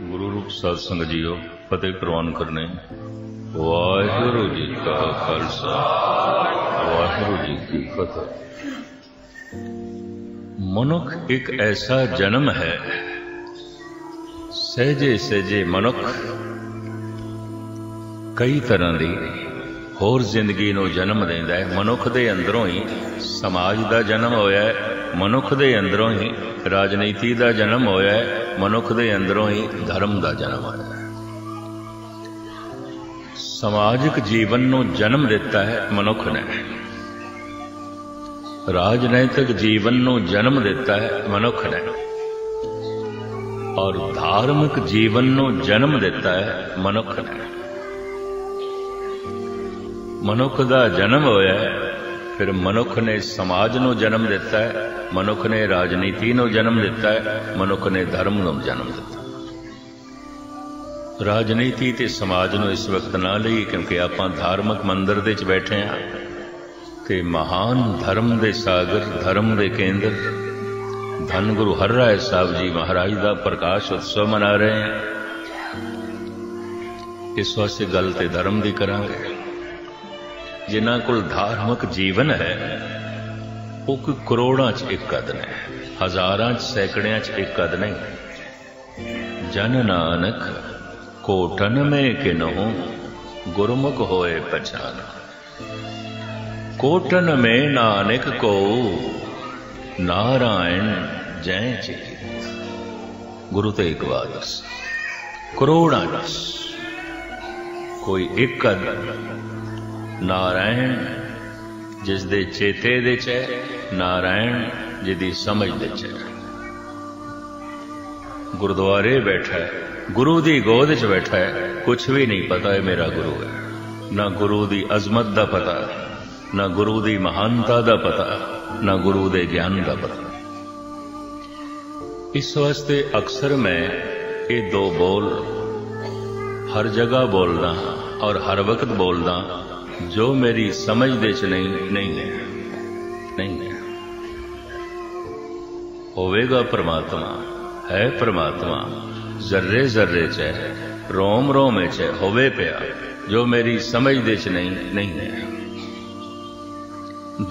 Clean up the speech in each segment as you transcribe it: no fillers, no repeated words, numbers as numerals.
गुरु रूप सत्संग जीओ फतेह प्रवान करने। वाहिगुरु जी का खालसा वाहिगुरु जी की फतेह। मनुख एक ऐसा जन्म है, सहजे सहजे मनुख कई तरह की होर जिंदगी को जन्म देता है। मनुख के अंदरों ही समाज का जन्म होया है, मनुख के अंदरों ही राजनीति का जन्म होया है, मनुख के अंदरों ही धर्म का जन्म होया है। समाजिक जीवन को जन्म दिता है मनुख ने, राजनीतिक जीवन को जन्म दिता है मनुख ने, और धार्मिक जीवन को जन्म दिता है मनुख ने। मनुख का जन्म होया है, फिर मनुख ने समाज को जन्म दिता है, मनुख ने राजनीति को जन्म दिता है, मनुख ने धर्म को जन्म दिता। राजनीति ते समाज को इस वक्त ना लई क्योंकि आप धार्मिक मंदिर दे बैठे हैं ते महान धर्म दे सागर, धर्म दे केंद्र धन गुरु हर राय साहब जी महाराज का प्रकाश उत्सव मना रहे हैं। इस वास्ते गल ते धर्म की करांगे। जिन्हां कोल धार्मिक जीवन है वो कोई करोड़ों च एक कद ने, हजारां च सैकड़ियां च एक कद नहीं। जन नानक कोटन में किन्हु गुरमुख होए पहचान। कोटन में नानक को नारायण जय चित। गुरु ते एक वादस करोड़ां कोई एक कद नारायण जिस दे चेते दे च, नारायण जिदी समझ दे च। गुरुद्वारे बैठा है, गुरु दी गोद च बैठा है, कुछ भी नहीं पता है मेरा गुरु है। ना गुरु दी अजमत दा पता, ना गुरु दी महानता दा पता, ना गुरु दे ज्ञान दा पता। इस वास्ते अक्सर मैं ये दो बोल हर जगह बोलदा और हर वक्त बोलदा, जो मेरी समझ दे च नहीं है। होवेगा परमात्मा, है परमात्मा जर्रे जर्रे च, रोम रोम च होवे पिया, जो मेरी समझ दे च नहीं है।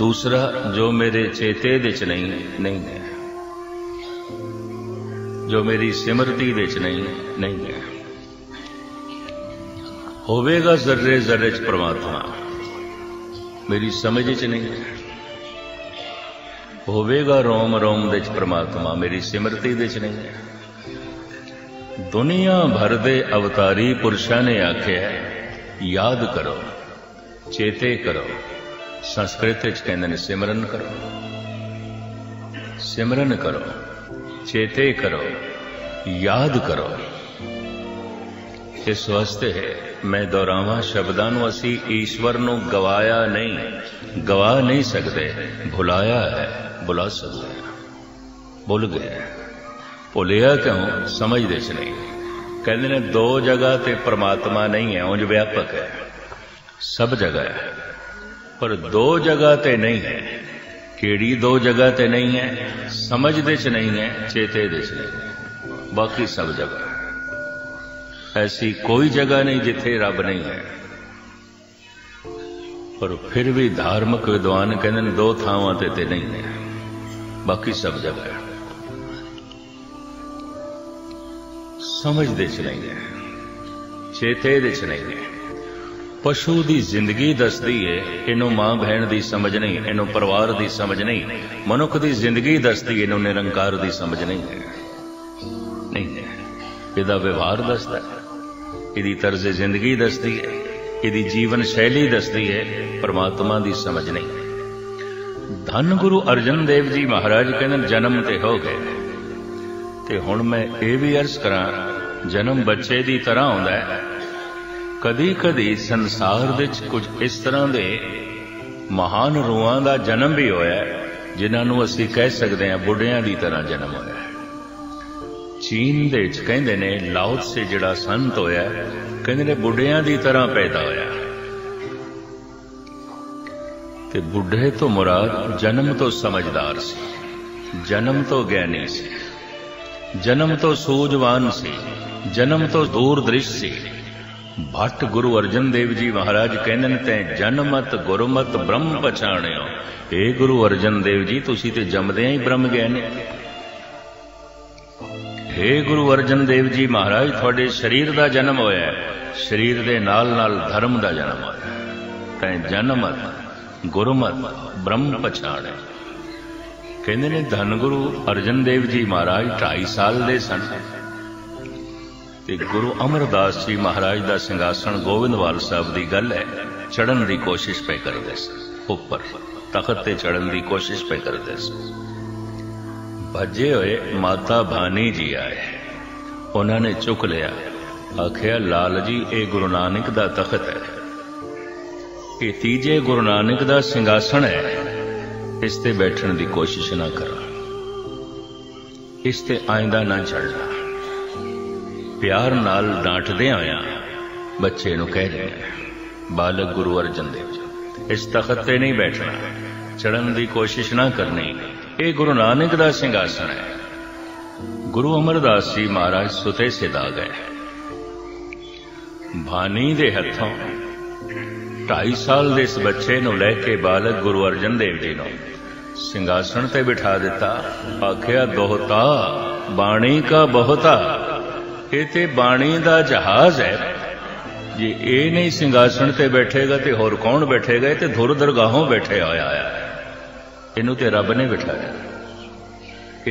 दूसरा जो मेरे चेते दे च नहीं है, जो मेरी सिमरती दे च नहीं है। होवेगा जर्रे जर्रे च परमात्मा, मेरी समझ च नहीं है। होवेगा रोम रोम दे च परमात्मा, मेरी सिमरती दे च नहीं है। दुनिया भर दे अवतारी पुरुषां ने आख्या है याद करो, चेते करो। संस्कृत च कहंदे ने सिमरन करो, सिमरन करो, चेते करो, याद करो। इस वास्ते है मैं दोहरावां शब्दां नूं, असीं ईश्वर नूं गवाया नहीं, गवा नहीं सकते, भुलाया है, बुला सकते हैं, भुल गए। भुलिया क्यों? समझ दे च नहीं। कहंदे ने दो जगह ते परमात्मा नहीं है, उंज व्यापक है, सब जगह है, पर दो जगह ते नहीं है। केड़ी दो जगह ते नहीं है? समझ दे च नहीं है, चेते दे च नहीं है, बाकी सब जगह। ऐसी कोई जगह नहीं जिथे रब नहीं है। पर फिर भी धार्मिक विद्वान कहते हैं दो थावां ते नहीं है, बाकी सब जगह है। समझ दे च नहीं है, चेते दे च नहीं है। पशु की जिंदगी दसदी है इनू मां बहन की समझ नहीं, इनू परिवार की समझ नहीं। मनुख की जिंदगी दसदी इनू निरंकार की समझ नहीं है। ਇਹਦਾ व्यवहार दसता है, ਇਹਦੀ तर्ज़े जिंदगी दसती है, ਇਹਦੀ जीवन शैली दसती है, परमात्मा की समझ नहीं। धन गुरु अर्जन देव जी महाराज कहते जन्म तो हो गए, तो हुण मैं ये भी अर्ज करा, जन्म बच्चे की तरह आंदा है। कदी कदी संसार विच कुछ इस तरह के महान रूहां का जन्म भी होया जिन्होंने असीं कह सकते हैं बुढ़ियां की तरह जन्म होया। चीन दे च कहंदे ने लाओत्से जिहड़ा संत होया, कहंदे ने बुढ़ियां दी तरह पैदा होया। ते बुढ़े तो मुराद जन्म तो समझदार सी, जन्म तो ज्ञानी सी, जन्म तो सूझवान सी, जन्म तो दूर दृश्य से भट्ट गुरु अर्जन देव जी महाराज कहने तें जन्मत गुरुमत ब्रह्म पछाणियो। हे गुरु अर्जन देव जी तुसी ते जमदियां ही ब्रह्म गहने। हे गुरु अर्जन देव जी महाराज थोड़े शरीर का जन्म होया, शरीर के नाल नाल धर्म का जन्म होया। तैं जन्मत गुरुमत ब्रह्म पछाणियो। कहंदे ने धन गुरु अर्जन देव जी महाराज 2.5 साल दे सन ते गुरु अमरदास जी महाराज का सिंघासन गोविंदवाल साहब की गल है। चढ़न की कोशिश पे करते उपर तखत से चढ़न की कोशिश पे करते भजे हुए माता भानी जी आए। उन्होंने चुक लिया, आखिया लाल जी ये गुरु नानक का तखत है, ये 3जे गुरु नानक का सिंघासन है, इस ते बैठन की कोशिश ना करा, इस ते आइंदा ना चढ़ना। प्यार नाल डांटदे आया बच्चे नूं कह रहे बालक गुरु अर्जन देव जी इस तखत ते नहीं बैठना, चढ़न की कोशिश ना करनी, ये गुरु नानक दा सिंघासन है। गुरु अमरदास जी महाराज सुते सिदा गए। भानी दे हथों 2.5 साल दे इस बच्चे नूं लेके बालक गुरु अर्जन देव जी नूं सिंघासन ते बिठा दिता। आखिया दोहता बाणी का बहुता, ये ते बाणी दा जहाज है, जे ये नहीं सिंघासन ते बैठेगा ते होर कौन बैठेगा? ते धुर दरगाहों बैठे आया है। इनू ते रब ने बिठाया,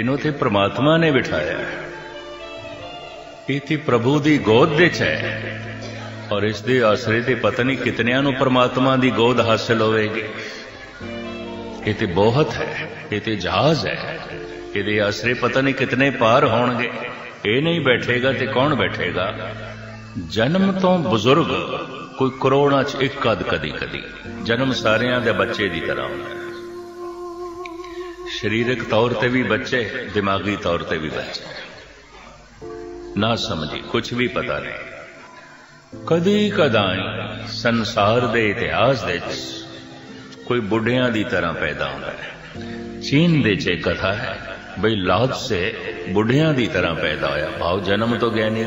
इनू ते परमात्मा ने बिठाया, ये ते प्रभु दी गोद दे च है और इस दे आसरे ते पता नहीं कितनियां नू परमात्मा दी गोद हासिल होवेगी। ये ते बहुत है, ये ते जहाज है, ये आसरे पता नहीं कितने पार होणगे। ये नहीं बैठेगा तो कौन बैठेगा? जन्म तो बुजुर्ग कोई करोड़ा च एक अद कदी कदी, जन्म सारियां दे बच्चे दी तरह होंदा। शरीरक तौर ते भी बच्चे, दिमागी तौर ते भी बच्चे, ना समझी कुछ भी पता नहीं। कदी कदाई संसार दे इतिहास दे कोई बुढ़ियां दी तरह पैदा होंदा है। चीन दे च कथा है बई लाद से बुढ़िया की तरह पैदा होया। भाव जन्म तो गया नहीं।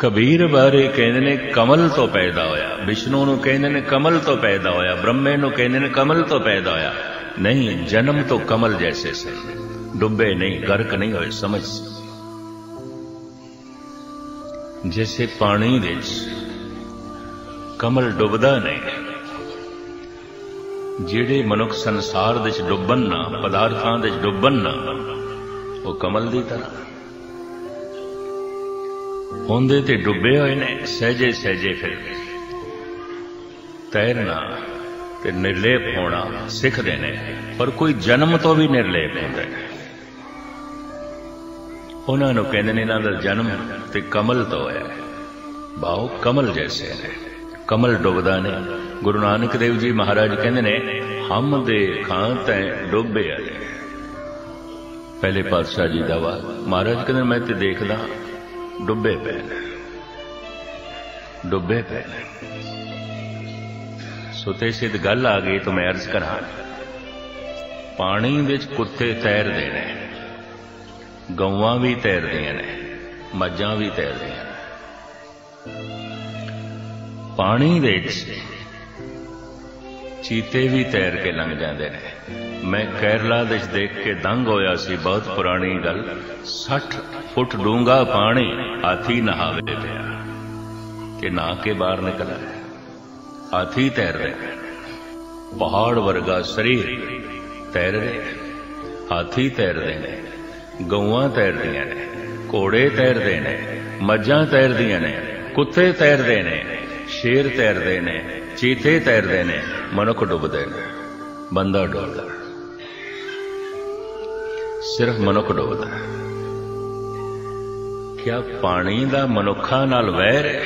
कबीर बारे कहंदे ने कमल तो पैदा होया, विष्णु नू कहंदे ने कमल तो पैदा होया, ब्रह्मे नू कहंदे ने कमल तो पैदा होया। नहीं, जन्म तो कमल जैसे से, डुबे नहीं, गर्क नहीं होए। समझ जैसे पानी दे कमल डुबदा नहीं। जिहड़े मनुख संसार दे च डुबन ना, पदार्थां दे च डुबन ना, वो कमल दी तरह होंदे ते डुबे होए ने। सहजे सहजे फिर तैरना ते निर्लेप होना सिखदे ने, पर कोई जन्म तो भी निर्लेप होंदे। उन्हां नूं कहंदे ने इन्हां दा जन्म ते कमल तो होया है। भाव कमल जैसे ने, कमल डुबदा ने। गुरु नानक देव जी महाराज कहंदे ने हम देखां तैं डुबे आए। पहले पातशाह जी दा वाह महाराज कहंदे मैं ते देखदा डुबे पै, डुबे पै। सुते सिद्ध गल आ गई तो मैं अर्ज करा, पानी विच कुत्ते तैरदे ने, गौवां भी तैरदियां ने, मज्जां भी तैरदियां ने, पानी दे चीते भी तैर के लंघ जाते हैं। मैं केरला देश देख के दंग होया सी, बहुत पुरानी गल। 60 फुट डूंगा पानी, हाथी नहावे पिया कि नहा के बाहर निकला, हाथी तैर रहे, पहाड़ वर्गा शरीर तैर रहे, हाथी तैर रहे ने, गौवां तैर दियां ने, घोड़े तैरते हैं, मज्जां तैरदियां ने, कुत्ते तैरते हैं, शेर तैरते हैं, चीते तैरते हैं, मनुख डुबदे ने, बंदा डुबदा, सिर्फ मनुख डुबदा। क्या पानी दा मनुखा नाल वैर है?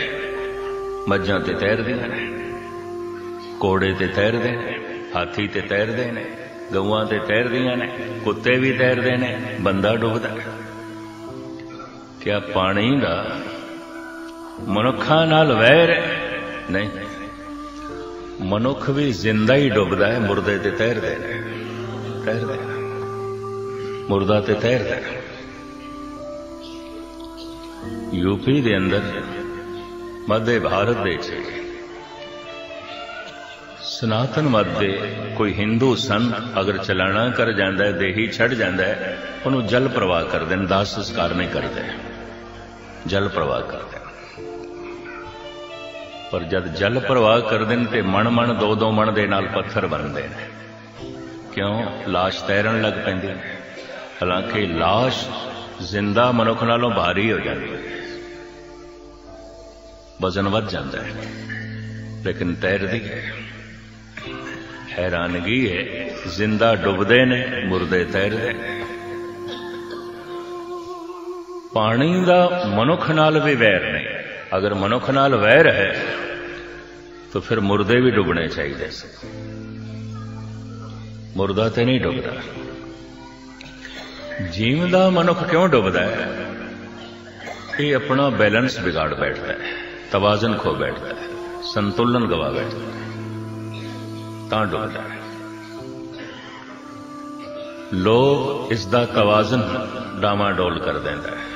मज्जां ते तैरदियां ने, घोड़े ते तैरदे ने, हाथी ते तैरदे ने, गौवां ते तैरदियां ने, कुत्ते भी तैरदे ने, बंदा डुबदा। क्या पानी दा मनुखा नाल वैर है? नहीं, मनुख भी जिंदा ही डुबदा है, मुर्दे ते तैरदे ने, मुर्दा ते तैरदे। यूपी के अंदर मध्य भारत के सनातन मत दे कोई हिंदू संत अगर चलाना कर जाता है देही छड़ जाता है उन्हों जल प्रवाह कर देन, दाह संस्कार नहीं करते, जल प्रवाह कर देन। पर जब जल प्रवाह कर देन तो मण मण दो दो मण दे नाल पत्थर बनते हैं। क्यों? लाश तैरन लग पैंदी। हालांकि लाश जिंदा मनुख नालों भारी हो जाती है, वजन बढ़ जाता है, लेकिन तैरती है। हैरानगी है, जिंदा डुबदे ने, मुर्दे तैरदे। पानी का मनुख नाल भी वैर नहीं, अगर मनुख नाल वैर है तो फिर मुर्दे भी डुबने चाहिए। मुर्दा तो नहीं डुबदा, जीवदा मनुख क्यों डुबदा है? ये अपना बैलेंस बिगाड़ बैठता है, तवाजन खो बैठता है, संतुलन गवा बैठता है, डुबता है। लोग इसका तवाजन डामाडोल कर देता है।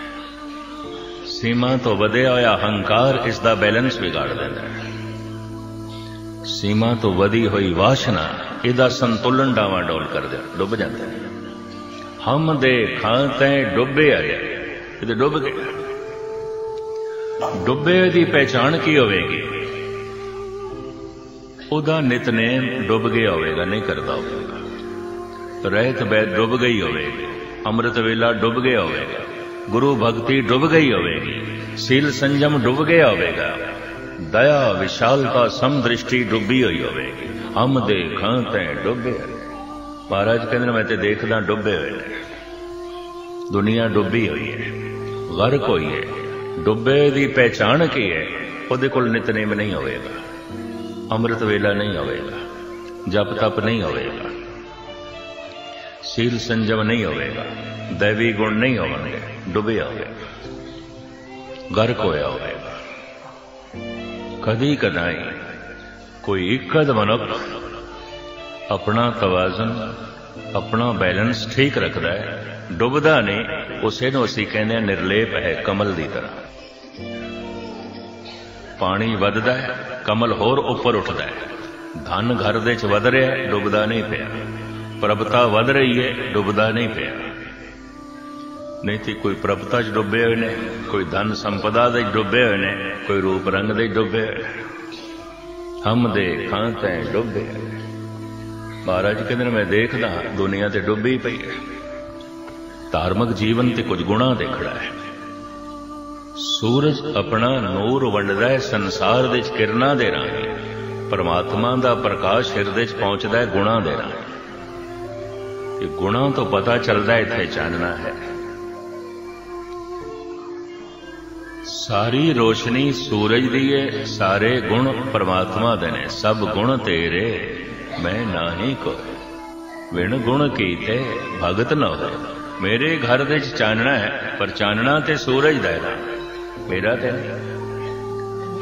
सीमा तो वधिया होया अहंकार इसका बैलेंस बिगाड़ देता है। सीमा तो वधी हुई वासना इसका संतुलन डामाडोल कर देता, डुब जाता है। हम दे खाते डुबे आया, ये डुब गए। डुबे की पहचान की होगी? उदा नितनेम डुब गया होगा, नहीं करता होगा। रहत बैत डुब गई होगी, अमृत वेला डुब गया होगा, गुरु भक्ति डुब गई होगी, सील संजम डुब गया होगा, दया विशालता समदृष्टि डुबी हुई होगी। हम देखा तै डुबे। महाराज कहते मैं तो देखदा डुबे हुए। दुनिया डुबी हुई है, गर्क हुई है। डुबे की पहचान की है? वो कोल नितनेम नहीं होगा, अमृत वेला नहीं होगा, जप तप नहीं होगा, सील संजम नहीं होगा, दैवी गुण नहीं होंगे, डुबे होगा, गर्क होया होगा। कदी कदाई कोई इक्कद मनुख अपना तवाजन अपना बैलेंस ठीक रखता है, डुबदा नहीं। उसे असीं कहने हैं निर्लेप है, कमल की तरह। पानी वधदा है, कमल होर उपर उठता है। धन घर दे च वध रहा है, डुबदा नहीं पिया। प्रभता वध रही है, डुबदा नहीं पिया। नहीं तो कोई प्रभता च डुबे हुए ने, कोई धन संपदा दे डुबे हुए ने, कोई रूप रंग दे डुबे। हम देखा तै डुबे। महाराज कहते मैं देखदा दुनिया ते डुबी पई है। धार्मिक जीवन ते कुछ गुणा दे खड़ा है। सूरज अपना नूर वंडदा है संसार दे च किरना दे राही, परमात्मा दा प्रकाश हिरदे च पहुंचदा है गुणा दे राही। गुणा तो पता चलदा है, इत्थे जानना है। सारी रोशनी सूरज दी है, सारे गुण परमात्मा दे ने। सब गुण तेरे मैं नाही कोई, बिन गुण कीते भगत न होए। मेरे घर दे च चानना है, पर चानना ते सूरज दा है, मेरा ते।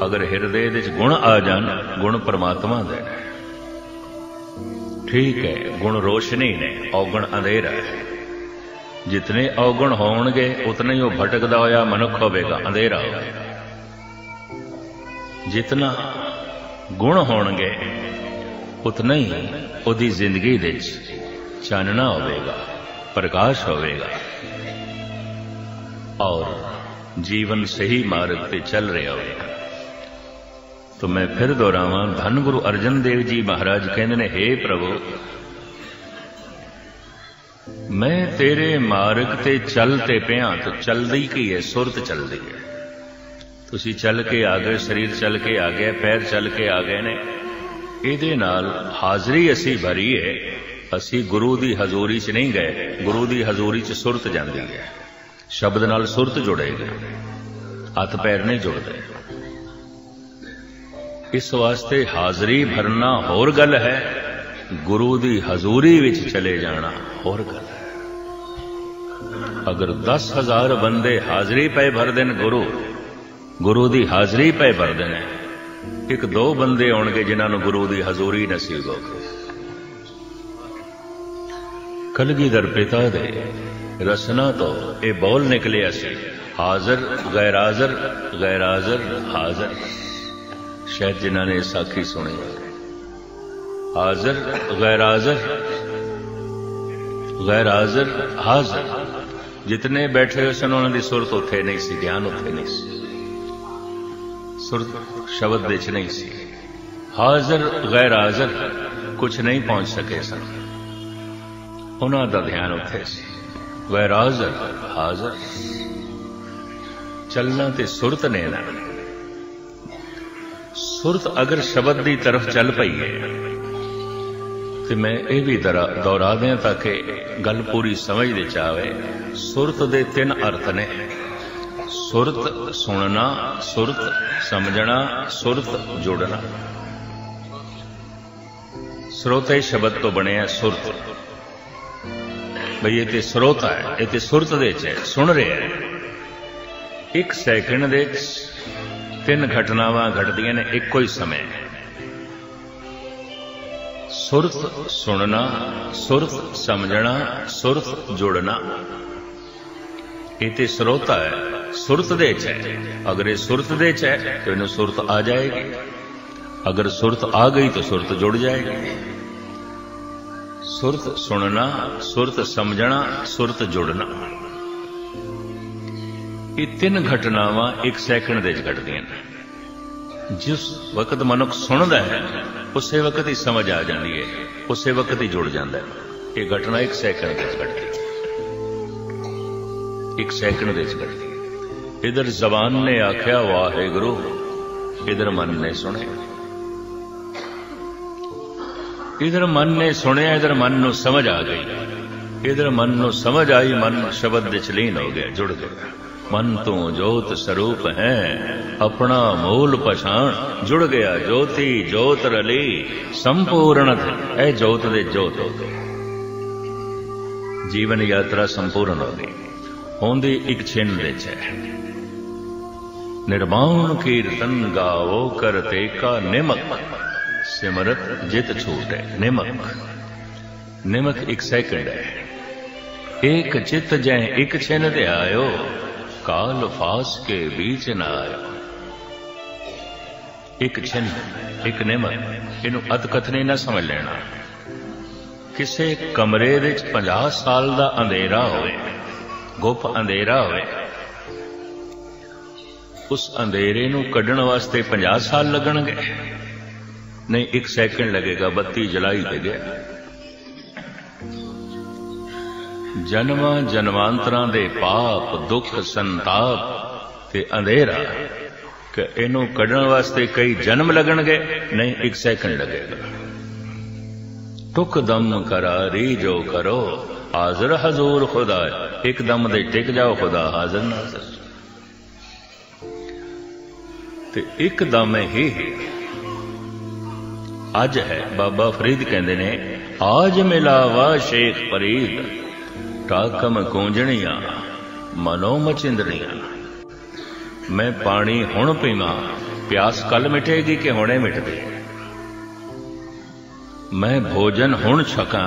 अगर हिरदे दे च गुण आ जान, गुण परमात्मा दे। ठीक है, गुण रोशनी ने, औगुण अंधेरा है। जितने औगुण होंगे उतने ही वो भटकदा होया मनुख होगा, अंधेरा होगा। जितना गुण होंगे उतने ही उसकी जिंदगी दे च चानना होगा, प्रकाश होगा, और जीवन सही मार्ग पे चल रहा होगा। तो मैं फिर दोहरावा, धन गुरु अर्जन देव जी महाराज कहते ने, हे प्रभु मैं तेरे मार्ग ते चलते पिया। तो चलदी की है, सुरत चलदी है। तुसी चल के आ गए, शरीर चल के आ गया, पैर चल के आ गए ने। इहदे नाल हाजरी असी भरी है। असी गुरु की हजूरी च नहीं गए, गुरु की हजूरी च सुरत जाती है। शब्द नाल सुरत जुड़ेगी, हाथ पैर नहीं जुड़ते। इस वास्ते हाजरी भरना होर गल है, गुरु की हजूरी विच चले जाना होर गल है। अगर 10,000 बंदे हाजरी पे भर देन, गुरु गुरु की हाजरी पे भर देने, एक दो बंदे आउणगे जिन्होंने गुरु की हजूरी नसीब होगी। कलगीधर पिता दे रसना तो ये बोल निकलिया सी, हाजर गैर हाजर, गैर हाजर हाजर। शायद जिन्होंने साखी सुनी, हाजर गैर हाजर, गैर हाजर हाजर। जितने बैठे हुए सन उन्होंने सुरत उथे नहीं सी, ध्यान उथे नहीं सी, सुरत शब्द विच नहीं सी। हाजर गैर हाजर कुछ नहीं पहुंच सके सन, उन्हों का ध्यान उथे सी। गैर हाजर हाजर। चलना ते सुरत ने ना, सुरत अगर शब्द की तरफ चल पई है तो मैं ये भी दोहरा दें ताकि गल पूरी समझ दे चाहे। सुरत दे तीन अर्थ ने, सुरत सुनना, सुरत समझना, सुरत जोड़ना। स्रोत शब्द तो बने है सुरत, बई ये स्रोत है, ये सुरत दे च सुन रहे हैं। एक सैकंड दे तीन घटनावां घटदियां ने एको ही समय। सुरत सुनना, सुरत समझना, सुरत जोड़ना। ये स्रोत है, सुरत दे च है। अगर ये सुरत दे च है तो इन्हें सुरत आ जाएगी, अगर सुरत आ गई तो सुरत जुड़ जाएगी। सुरत सुनना, सुरत समझना, सुरत जोड़ना, ये तीन घटनावां एक सैकंड दे घटदियां ने। जिस वक्त मनुख सुनता है उसे वक्त ही समझ आ जाती है, उसे वक्त ही जुड़ जाता है। यह घटना एक सैकंड दे घटती, एक सैकंड दे घटती। इधर जबान ने आख्या वाहेगुरु, इधर मन ने सुने। इधर मन ने सुनिया, इधर मन नूं समझ आ गई, इधर मन नूं समझ आई, मन शब्द विच लीन हो गया, जुड़ गया। मन तो ज्योत स्वरूप है, अपना मूल पछाण जुड़ गया। ज्योति ज्योत रली संपूर्ण है, ज्योत दे ज्योत हो गई, जीवन यात्रा संपूर्ण हो गई। होंदी एक छिन दे च निर्माण कीर्तन गावो करते का निमक, सिमरत जित छूट है। निमक निमक एक सैकंड है। एक चित जय एक छिन दे आयो, काल फास के बीच ना आया। एक छिन एक निमक, इनू अतकथनी ना समझ लेना। किसी कमरे विच 50 साल का अंधेरा होए, गुप अंधेरा होए, उस अंधेरे नू कढ़न वास्ते 50 साल लगणगे नहीं, एक सैकंड लगेगा। 32 जुलाई दे गया। जन्मा जन्मांतरा दे पाप दुख संताप ते अंधेरा के इनू कढ़न वास्ते कई जन्म लगणगे नहीं, एक सैकंड लगेगा। टुक दम करारी जो करो, हाजर हजूर खुदा। एक दम दे टिक जाओ, खुदा हाजर नाजर। ते एक दम ही आज है। बाबा फरीद कहंदे ने, आज मिलावा शेख फरीद, टाकम गूंजणिया मनो मचिंदणिया। मैं पानी हुण पीवा, प्यास कल मिटेगी कि हुणे मिटदी। मैं भोजन हुण छका,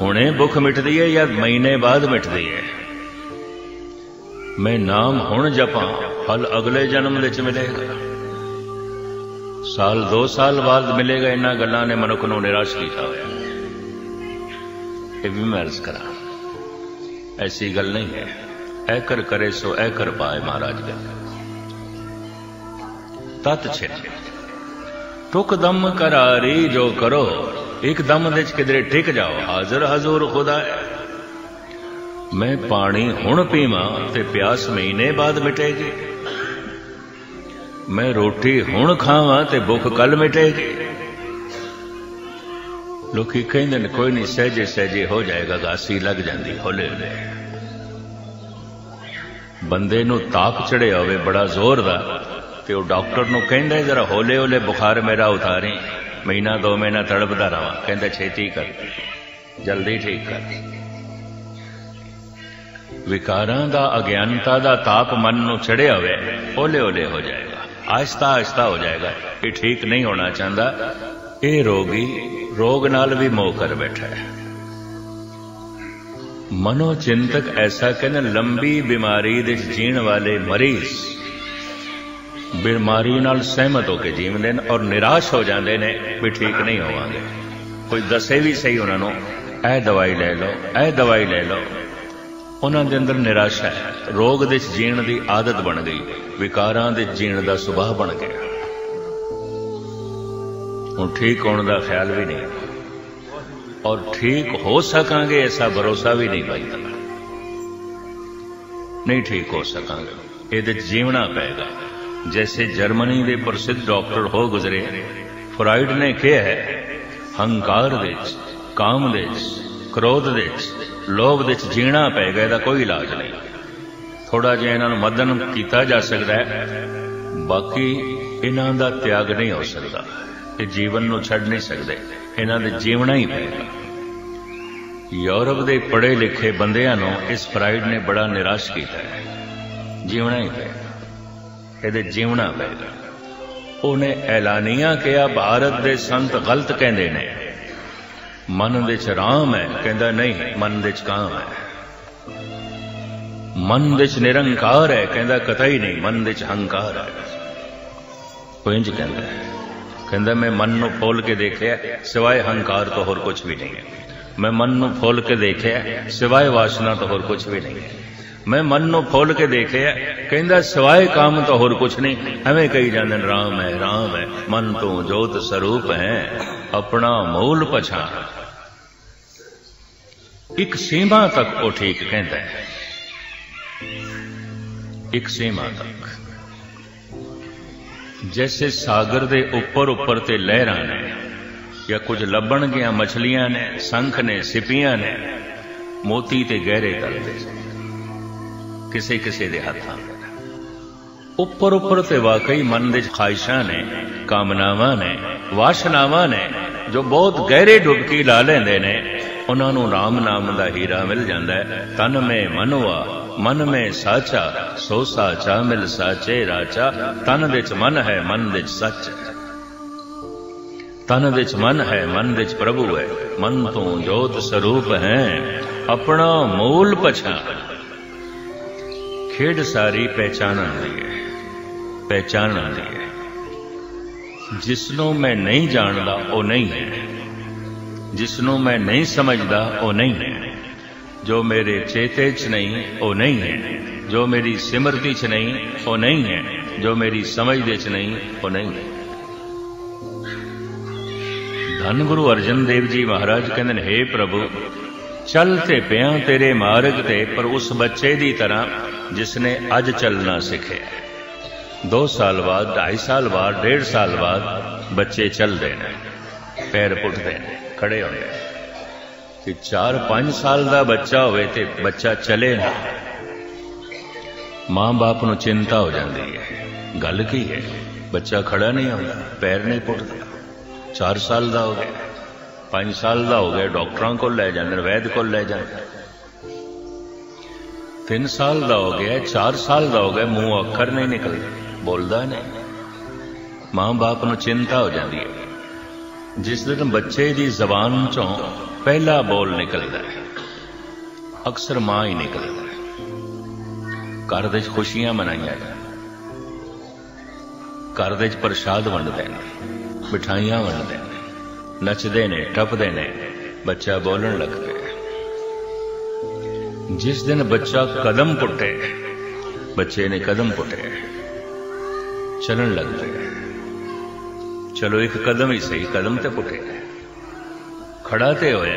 हुणे भुख मिटदी है या महीने बाद मिटदी है। मैं नाम हुण जपां, फल अगले जन्म विच मिलेगा, साल 2 साल बाद मिलेगा। इन्हां गल्लां ने मनुख नूं निराश कीता होया। इह वी मैं अर्ज़ करां, ऐसी गल नहीं है। ऐ कर करे सो ऐ कर पाए, महाराज गल तत् छिन। टुक दम करारी जो करो, एक दम दे किधरे टिक जाओ, हाजर हजूर खुदा है। मैं पानी हुण पीवा ते प्यास महीने बाद मिटेगी। मैं रोटी हुण खावा ते भुख कल मिटेगी। लोकी कहते हैं कोई नहीं, सहजे सहजे हो जाएगा, घासी लग जाती हौले हौले। बंदे नू ताप चढ़े होवे बड़ा जोर दा ते वो डॉक्टर नू कहंदा जरा हौले हौले बुखार मेरा उतारी, महीना 2 महीना तड़पदा रहा। कहंदा छेती कर, जल्दी ठीक कर। विकारां दा अज्ञानता दा ताप मन नू चढ़े होवे, हौले हौले हो जाएगा, आहिस्ता आहिस्ता हो जाएगा। ये ठीक नहीं होना चाहता। ये रोगी रोग नाल भी मोह कर बैठा है। मनोचिंतक ऐसा कहना लंबी बीमारी दे जीण वाले मरीज बीमारी नाल सहमत होकर जीवते हैं और निराश हो जाते हैं भी ठीक नहीं होवांगे। कोई दसे भी सही उन्होंने ऐ दवाई ले लो, ऐ दवाई ले लो, उन्होंने अंदर निराशा है, रोग दे जीण की आदत बन गई, विकारां दे जीण का सुभाव बन गया, हुण ठीक होने का ख्याल भी नहीं और ठीक हो सकांगे ऐसा भरोसा भी नहीं बनता, नहीं ठीक हो सकांगे, ये जीवना पेगा। जैसे जर्मनी के प्रसिद्ध डॉक्टर हो गुजरे फ्राइड ने कहा है हंकार दे काम दे क्रोध दे लोभ दे जीना पेगा, इसका कोई इलाज नहीं, थोड़ा जिहा इन्हां नूं मदन कीता जा सकता है, बाकी इन्हां दा त्याग नहीं हो सकता, जीवन को छड़ नहीं सकते, इन्हें जीवना ही पड़ेगा। यूरोप के पढ़े लिखे बंदियां नूं इस फ्राइड ने बड़ा निराश किया है, जीवना ही पड़ेगा, ये जीवना पड़ेगा। उन्हें ऐलानिया किया भारत के संत गलत कहते ने, मन दे च राम है, कहता नहीं मन दे च काम है, मन दे च निरंकार है, कहता कतई नहीं मन दे च हंकार है, कोई इंज कहता है, कहता मैं मन नूं फोल के देखिया सिवाय हंकार तो होर कुछ भी नहीं है, मैं मन नूं फोल के देखिया सिवाय वासना तो होर कुछ भी नहीं है, मैं मन नूं फोल के देखिया कहता सिवाय काम तो होर कुछ नहीं। हमें कही जाने राम है राम है, मन तो जोत स्वरूप है, अपना मूल पहचान। एक सीमा तक वो ठीक कहता है, एक सीमा तक, जैसे सागर दे उपर उपर ते लहरां ने या कुछ लभण गियां मछलियां ने, संख ने, सिपियां ने, मोती ते गहरे करदे किसे किसे दे हत्थां उपर उपर ते। वाकई मन दे ख्वाहिशां ने, कामनावां ने, वासनावां ने जो बहुत गहरे डुबकी ला लैंदे ने, उन्हां नूं राम नाम दा हीरा मिल जांदा है। तन में मनवा मन में साचा, सो साचा मिल साचे राचा। तन दिच मन है मन दिच सच, तन दिच मन है मन दिच प्रभु है, मन तो जोत स्वरूप है, अपना मूल पहचान। खेड़ सारी पहचान आती है, पहचान आती है। जिसनों मैं नहीं जानता वो नहीं है, जिसनों मैं नहीं समझता वो नहीं है, जो मेरे चेते च नहीं वो नहीं है, जो मेरी सिमरती च नहीं वो नहीं है, जो मेरी समझ दे च नहीं वो नहीं है। धन गुरु अर्जन देव जी महाराज कहते हे प्रभु चलते पिया तेरे मार्ग ते, पर उस बच्चे दी तरह जिसने अज चलना सीखे। 2 साल बाद, 2.5 साल बाद, 1.5 साल बाद बच्चे चल देने, पैर पुट देने, खड़े होने। 4-5 साल का बच्चा होवे ते बच्चा चले ना, मां बाप नूं चिंता हो जाती है, गल की है बच्चा खड़ा नहीं होता, पैर नहीं पुटदा। 4 साल का हो गया, 5 साल का हो गया, डॉक्टरों को ले जाते, वैद्य को ले जाते। 3 साल का हो गया, 4 साल का हो गया, मुंह अखर नहीं निकलता, बोलता नहीं। मां बाप नूं चिंता हो जाती है। जिस दिन बच्चे की जबान चों पहला बोल निकलता है, अक्सर मां ही निकलता है। घर दे खुशियां मनाइया, घर दे प्रसाद वंडदे ने, मिठाइयां वंडदे ने, नचदे ने, टपदे ने, बच्चा बोलन लग पे। जिस दिन बच्चा कदम पुटे, बच्चे ने कदम पुटे, चलन लग पे। चलो एक कदम ही सही, कदम ते पुटे, खड़ा ते होया।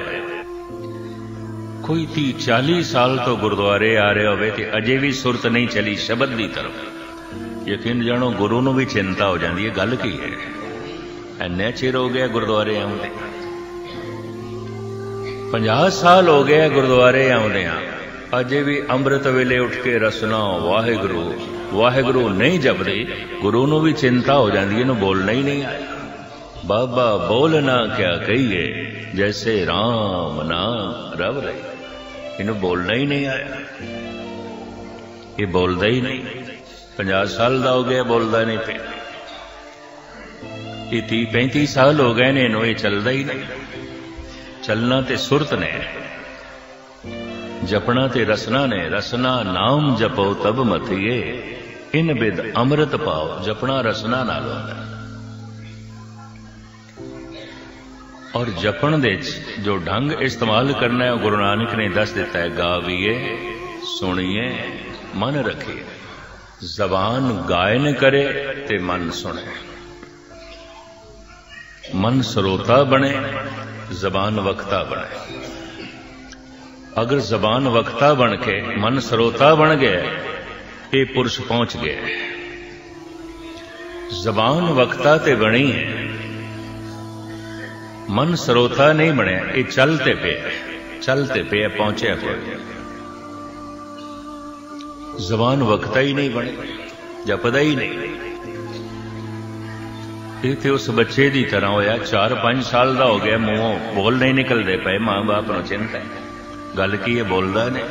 कोई 30-40 साल तो गुरुद्वारे आ रहे होवे ते अजे भी सुरत नहीं चली शब्द की तरफ। यकीन जानो गुरु नूं भी चिंता हो जाती है, गल की है, इन्ना चिर हो गया गुरुद्वारे आउंदे, 50 साल हो गया गुरुद्वारे आउंदे, अजे भी अमृत वेले उठ के रसना वाहिगुरु वाहिगुरु नहीं जपदे। गुरु नूं भी चिंता हो जाती है, इन्हूं बोलना ही नहीं आया। बाबा बोलना क्या कहिए, जैसे राम नाम रव रही, इन्हें बोलना ही नहीं आया, ये बोलता ही नहीं। 50 साल का हो गया, बोलता नहीं पे। ये 30-35 साल हो गए ने, इन्हों ये चलता ही नहीं। चलना ते सुरत ने। जपना ते रसना ने, रसना नाम जपो तब मथिए, इन बिद अमृत पाओ। जपना रसना नाल होंदा है और जपण दे जो ढंग इस्तेमाल करना है गुरु नानक ने दस दिता है। गाविए, सुनिए, मन रखिए। जबान गायन करे ते मन सुने, मन स्रोता बने, जबान वक्ता बने। अगर जबान वक्ता बन के मन स्रोता बन गया, ये पुरुष पहुंच गया। जबान वक्ता ते बनी है, मन स्रोता नहीं बने, ये चलते पे चलते पे पहुंचे कोई। जबान वक्ता ही नहीं बने, जपदा ही नहीं। ये उस बच्चे की तरह होया, 4-5 साल का हो गया, मुंह बोल नहीं निकलते पे, मां बाप को चिंता है गल की है, बोलता नहीं।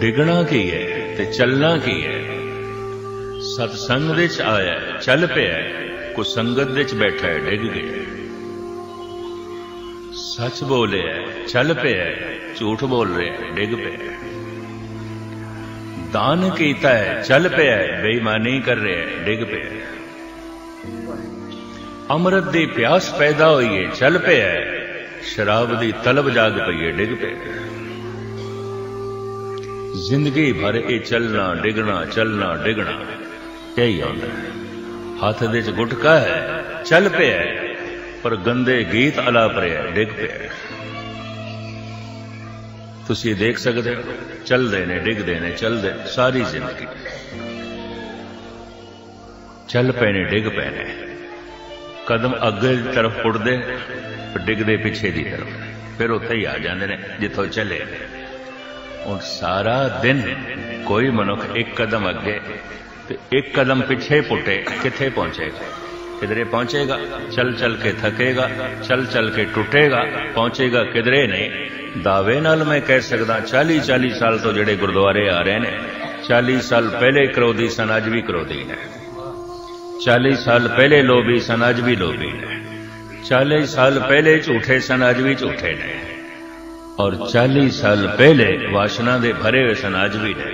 डिगना की है ते चलना की है। सत्संग विच आया चल पे है, कुसंगत विच बैठा है डिग गया। सच बोले है चल पे है, झूठ बोल रहे है डिग पे है। दान कीता है चल पे है, बेईमानी कर रहे है डिग पे है। अमृत की प्यास पैदा हुई है चल पे है, शराब की तलब जाग पई है डिग पे। जिंदगी भर ये चलना डिगना, चलना डिगना यही आता है। हाथ दे च गुटका है चल पे है, पर गंदे गीत अलाप रहे है डिग पे। तुसी देख सकते हो, चल देने डिग देने चल दे सारी जिंदगी, चल पैने डिग पैने। कदम अगे तरफ उड़ते, डिगते पिछे की तरफ, फिर उथे ही आ जाते हैं जिथों चले। और सारा दिन कोई मनुख एक कदम अगे तो एक कदम पिछे पुटे, किथे पहुंचेगा? किधरे पहुंचेगा? चल चल के थकेगा, चल चल के टुटेगा, पहुंचेगा किधरे नहीं। दावे नाल मैं कह सकदा 40-40 साल तो जेड़े गुरुद्वारे आ रहे हैं, 40 साल पहले क्रोधी सन, अज भी क्रोधी ने। 40 साल पहले लोभी सन, आज भी लोभी ने। 40 साल पहले झूठे सन, आज भी झूठे ने। और 40 साल पहले वासना दे भरे हुए सन, आज भी ने।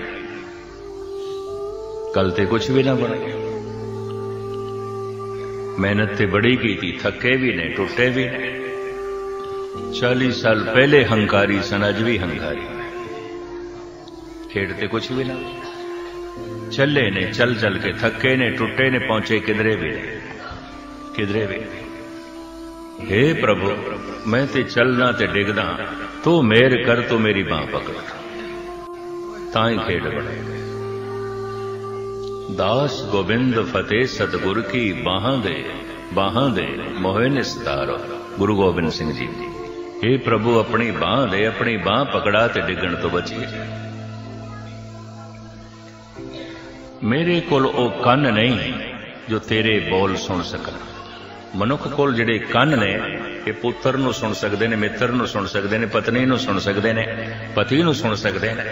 कल ते कुछ भी ना बने। मेहनत ते बड़ी की थी, थके भी ने, टूटे भी ने। 40 साल पहले हंकारी सन, आज भी हंकारी ने। खेड़ते कुछ भी ना, चले ने, चल चल के थके ने, टुटे ने, पहुंचे किधरे भी ने, किधरे भी। हे प्रभु, मैं ते चलना ते डिगदा, तू मेर कर, तू मेरी बांह पकड़, ताई खेड़ बने। दास गोबिंद फतेह सतगुर की बाहां दे मोहे ने सतारो। गुरु गोबिंद सिंह जी, हे प्रभु अपनी बांह दे, अपनी बांह पकड़ा ते डिगण तो बचिए। मेरे कोल ओ कान नहीं जो तेरे बोल सुन सकन। मनुख कोल जिहड़े कान ने, ये पुत्र नूं सुन सकदे ने, मित्र नूं सुन सकदे ने, पत्नी नूं सुन सकदे ने, पति नूं सुन सकदे ने,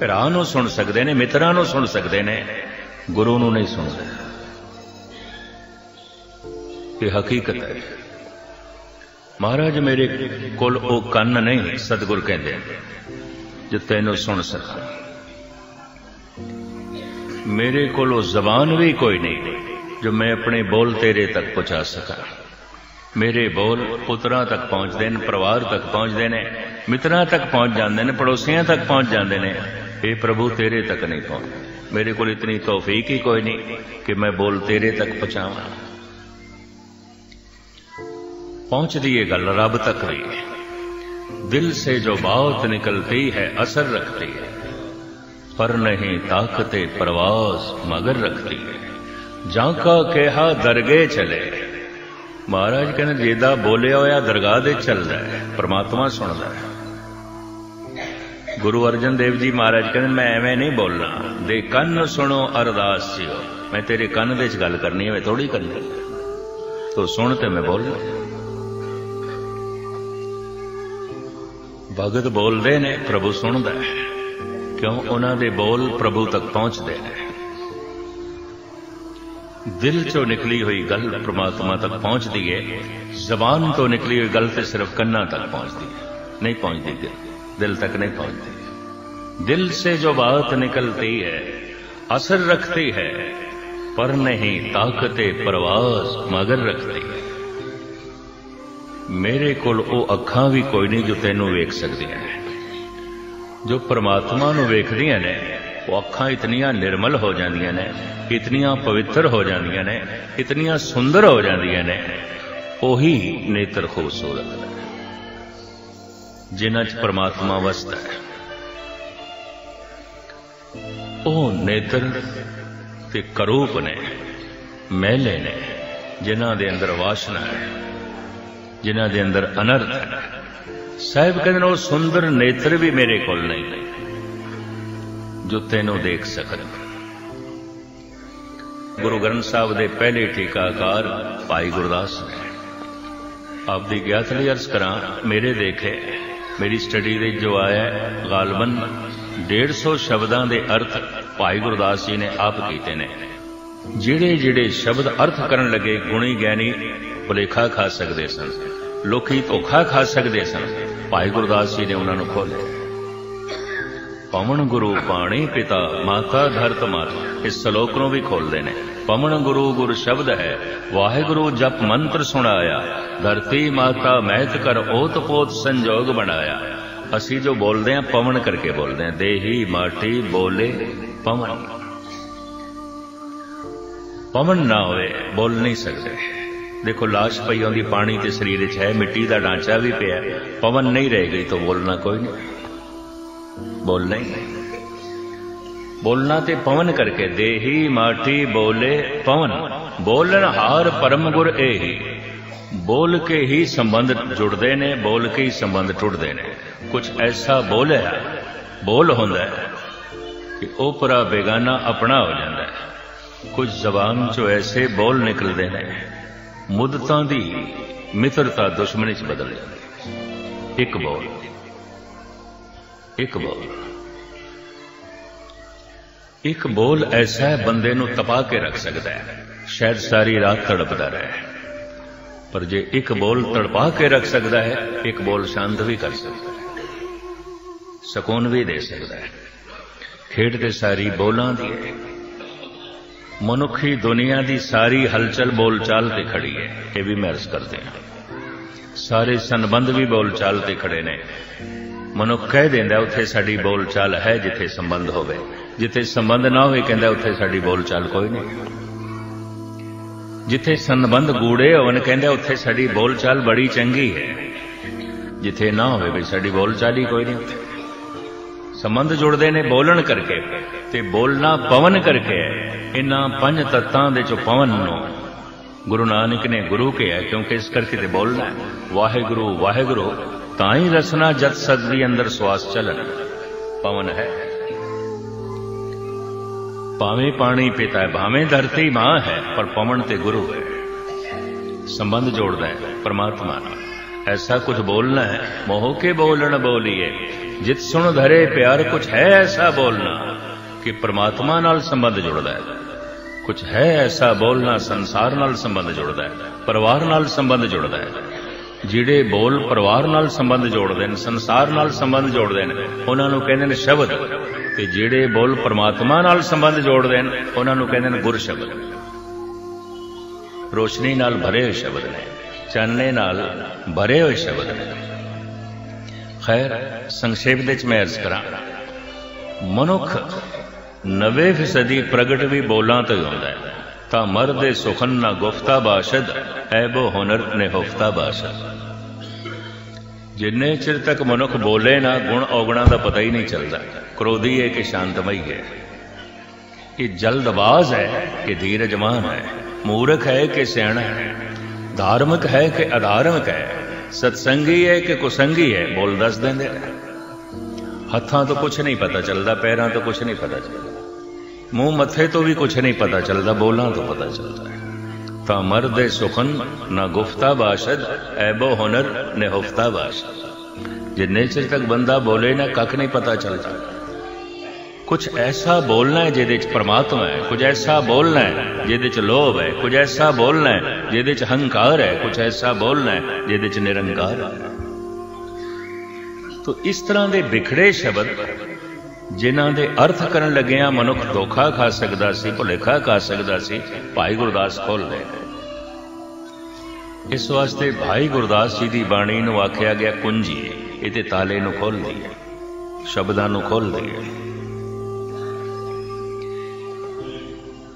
भरा नूं सुन सकदे ने, मित्रां नूं सुन सकदे ने, गुरु नूं नहीं सुन सकदे। ये हकीकत है। महाराज मेरे कोल ओ कान नहीं, सतगुर कहंदे, जो तैनूं सुन सकदा। मेरे को लो जबान भी कोई नहीं जो मैं अपने बोल तेरे तक पहुंचा सका। मेरे बोल पुत्रां तक पहुंचते हैं, परिवार तक पहुंचते हैं, मित्रां तक पहुंच जाते हैं, पड़ोसियां तक पहुंच जाते हैं। हे प्रभु, तेरे तक नहीं पहुंच। मेरे को इतनी तौफीक ही कोई नहीं कि मैं बोल तेरे तक पहुंचावा। पहुंचती ये गल रब तक भी। दिल से जो बात निकलती है असर रखती है, पर नहीं ताकते प्रवास मगर रखती है। जाका कहा दरगे चले। महाराज कहने, जेदा बोलिया होया दरगाह दे चलदा है, परमात्मा सुनदा है। गुरु अर्जन देव जी महाराज कहने, मैं एवें नहीं बोलना, दे कन्न सुनो अरदास जियो। मैं तेरे कन्न दे च गल करनी है, थोड़ी करनी, तो सुन ते मैं बोलना। भगत बोलदे ने, प्रभु सुनदा है, क्यों? उन्हां दे बोल प्रभु तक पहुंचते हैं। दिल चो निकली हुई गल परमात्मा तक पहुंचती है, जबान तो निकली हुई गल तो सिर्फ कन्ना तक पहुंचती है। नहीं पहुंचती, दिल तक नहीं पहुंचती। दिल से जो बात निकलती है असर रखती है, पर नहीं ताकते परवास मगर रखती है। मेरे कोल वो अखां भी कोई नहीं जो तेनू वेख सकदियां ने। जो परमात्मा नू वेखदियां ने वो अखां इतनियां निर्मल हो जांदियां ने, इतनियां पवित्र हो जांदियां ने, इतनियां सुंदर हो जांदियां ने। ओही नेत्र खूबसूरत है जिन्हां च परमात्मा वसदा है। ओ नेत्र ते करूप ने, मैले ने, जिन्हां दे अंदर वासना है, जिन्हां दे अंदर अनर्थ है। साहिब कहंदे ने सुंदर नेत्र भी मेरे कोल नहीं जो तैनूं देख सकन। गुरु ग्रंथ साहब दे पहले टीकाकार भाई गुरदास ने आप दी ज्ञात लई अर्ज करां, मेरे देखे मेरी स्टडी दे जो आया गालबन 150 शब्दां दे अर्थ भाई गुरदास जी ने आप कीते ने। जिहड़े जिहड़े शब्द अर्थ करन लगे गुणी ज्ञानी भुलेखा खा सकते सन, लोकी धोखा खा सकते सन, भाई गुरदास जी ने उन्होंने खोले। पवन गुरु पाणी पिता माता धरत माता, इस सलोक नो भी खोलते हैं। पवन गुरु गुर शब्द है, वाहिगुरु जप मंत्र सुनाया, धरती माता मैत कर ओत पोत संजोग बनाया। असी जो बोलते हैं पवन करके बोलते हैं, देही माटी बोले पवन। पवन ना होए बोल नहीं सकते। देखो लाश पई होंदी पानी ते शरीर च है, मिट्टी दा ढांचा भी पिया, पवन नहीं रह गई तो बोलना कोई नहीं, बोलना ही नहीं। बोलना ते पवन करके, देही माटी बोले पवन, बोलन हार परम गुर एही। बोल के ही संबंध जुड़ते ने, बोल के ही संबंध टुटते ने। कुछ ऐसा बोल है, बोल होंदा है कि ओपरा बेगाना अपना हो जाता है। कुछ जबान चो ऐसे बोल निकलते हैं मुद्दतां दी मित्रता दुश्मनी च बदल जाती। एक बोल, एक बोल, एक बोल ऐसा है बंदे नू तपा के रख सकता है। शायद सारी रात तड़पदा रहे, पर जे एक बोल तड़पा के रख सकता है, एक बोल शांत भी कर सकता है, सुकून भी दे सकता है। खेड़ ते सारी बोलां दी है। मनुखी दुनिया की सारी हलचल बोलचाल से खड़ी है, ये भी मैं अर्ज करते हैं। सारे संबंध भी बोलचाल से खड़े ने। मनुख कह देंदा उत्थे साडी बोलचाल है, जिथे संबंध होवे। जिथे संबंध ना होवे कहंदा उत्थे साडी बोलचाल कोई नहीं। जिथे संबंध गूढ़े होवन कहंदा उत्थे साडी बोलचाल बड़ी चंगी है। जिथे ना होवे भी साडी बोलचाल ही कोई नहीं। संबंध जुड़ते ने बोलन करके ते बोलना पवन करके है। इन्हां पंज तत्तां दे चो पवन नूं गुरु नानक ने गुरु कहा, क्योंकि इस करके ते बोलना है वाहिगुरु वाहिगुरु। ताई रसना जत सकदी अंदर श्वास चलन, पवन है। भावें पानी पिता है, भावें धरती मां है, पर पवन ते गुरु है। संबंध जोड़दा है परमात्मा नाल। ऐसा कुछ बोलना है, मोह के बोलन बोलिए जित सुन धरे प्यार। कुछ है ऐसा बोलना कि परमात्मा नाल संबंध जुड़दा है। कुछ है ऐसा बोलना संसार नाल संबंध जोड़ता है, परिवार नाल संबंध जोड़ता है। जिहड़े बोल परिवार नाल संबंध जोड़ते हैं, संसार नाल संबंध जोड़ते हैं, उन्हां नूं कहंदे ने शब्द। ते जिहड़े बोल परमात्मा नाल संबंध जोड़ते हैं, उन्हां नूं कहंदे ने गुर शब्द। रोशनी नाल भरे हुए शब्द ने, चानने नाल भरे हुए शब्द ने। खैर संक्षेप दे विच मैं अर्ज करां, मनुख 90% प्रगट भी बोलां तो होंदा है। ता मर्द सुखन ना गुफ्ता बाशद, ऐबो हुनर ने हुफ्ता बाशद। जिन्ने चिर तक मनुख बोले ना, गुण औगुणा का पता ही नहीं चलता। क्रोधी है कि शांतमई है, कि जल्दबाज है कि धीरजमान है, मूर्ख है कि सियाणा है, धार्मिक है कि अधार्मिक है, सत्संगी है कि कुसंगी है, बोल दस देंदे। हत्थां तो कुछ नहीं पता चलता, पैरां तो कुछ नहीं पता चलता, मुंह मत्थे तो भी कुछ नहीं पता चलता, बोलां तो पता चलता है। ता मर्द सुखन ना गुफ्ता बाशद, ऐबो हुनर ने हुफ्ता बाशद। जिन्ने चिर तक बंदा बोले ना, कख नहीं पता चलता। कुछ ऐसा बोलना है जिहदे च परमात्मा है, कुछ ऐसा बोलना है जिहदे च लोभ है, कुछ ऐसा बोलना है जिहदे च हंकार है, कुछ ऐसा बोलना है जिहदे च निरंकार है। तो इस तरह के बिखड़े शब्द जिन्हों के अर्थ करन लग्या मनुख धोखा खा सकता सी, भुलेखा खा सकता सी, भाई गुरदास खोल ले। इस वास्ते भाई गुरदास जी की बाणी नूं आख्या गया कुंजी, इहदे ताले नूं खोल दी है, शब्दां नूं खोल दी है।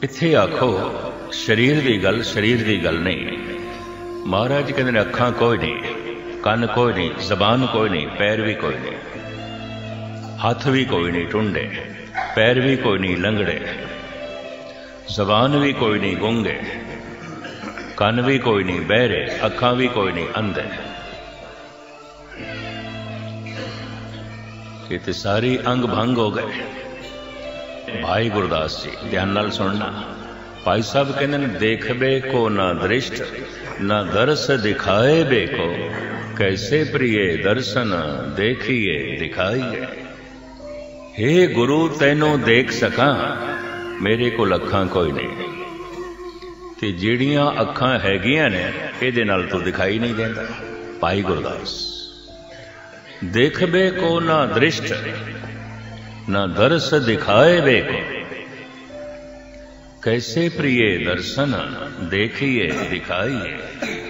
इत्थे आखो शरीर की गल, शरीर की गल नहीं। महाराज कहते हैं अखां कोई नहीं, कन कोई नहीं, जबान कोई नहीं, पैर भी कोई नहीं, हाथ भी कोई नहीं टुंडे, पैर भी कोई नहीं लंगड़े, जबान भी कोई नहीं गूंगे, कन भी कोई नहीं बहरे, अखां भी कोई नहीं अंधे। इतने सारी अंग भंग हो गए। भाई गुरदास जी ध्यान नाल सुनना, भाई साहब कहते देखबे को ना दृष्ट ना दर्श दिखाए बे को, कैसे प्रिय दर्शन देखिए दिखाइए। हे गुरु तैनों देख सका, मेरे को अखां कोई नहीं, ते जिहड़ियां अखां हैगियां ने इहदे नाल तो दिखाई नहीं देता। भाई गुरदास देखबे को ना दृष्ट ना दर्श दिखाए बे को, कैसे प्रिय दर्शन देखिए दिखाइए।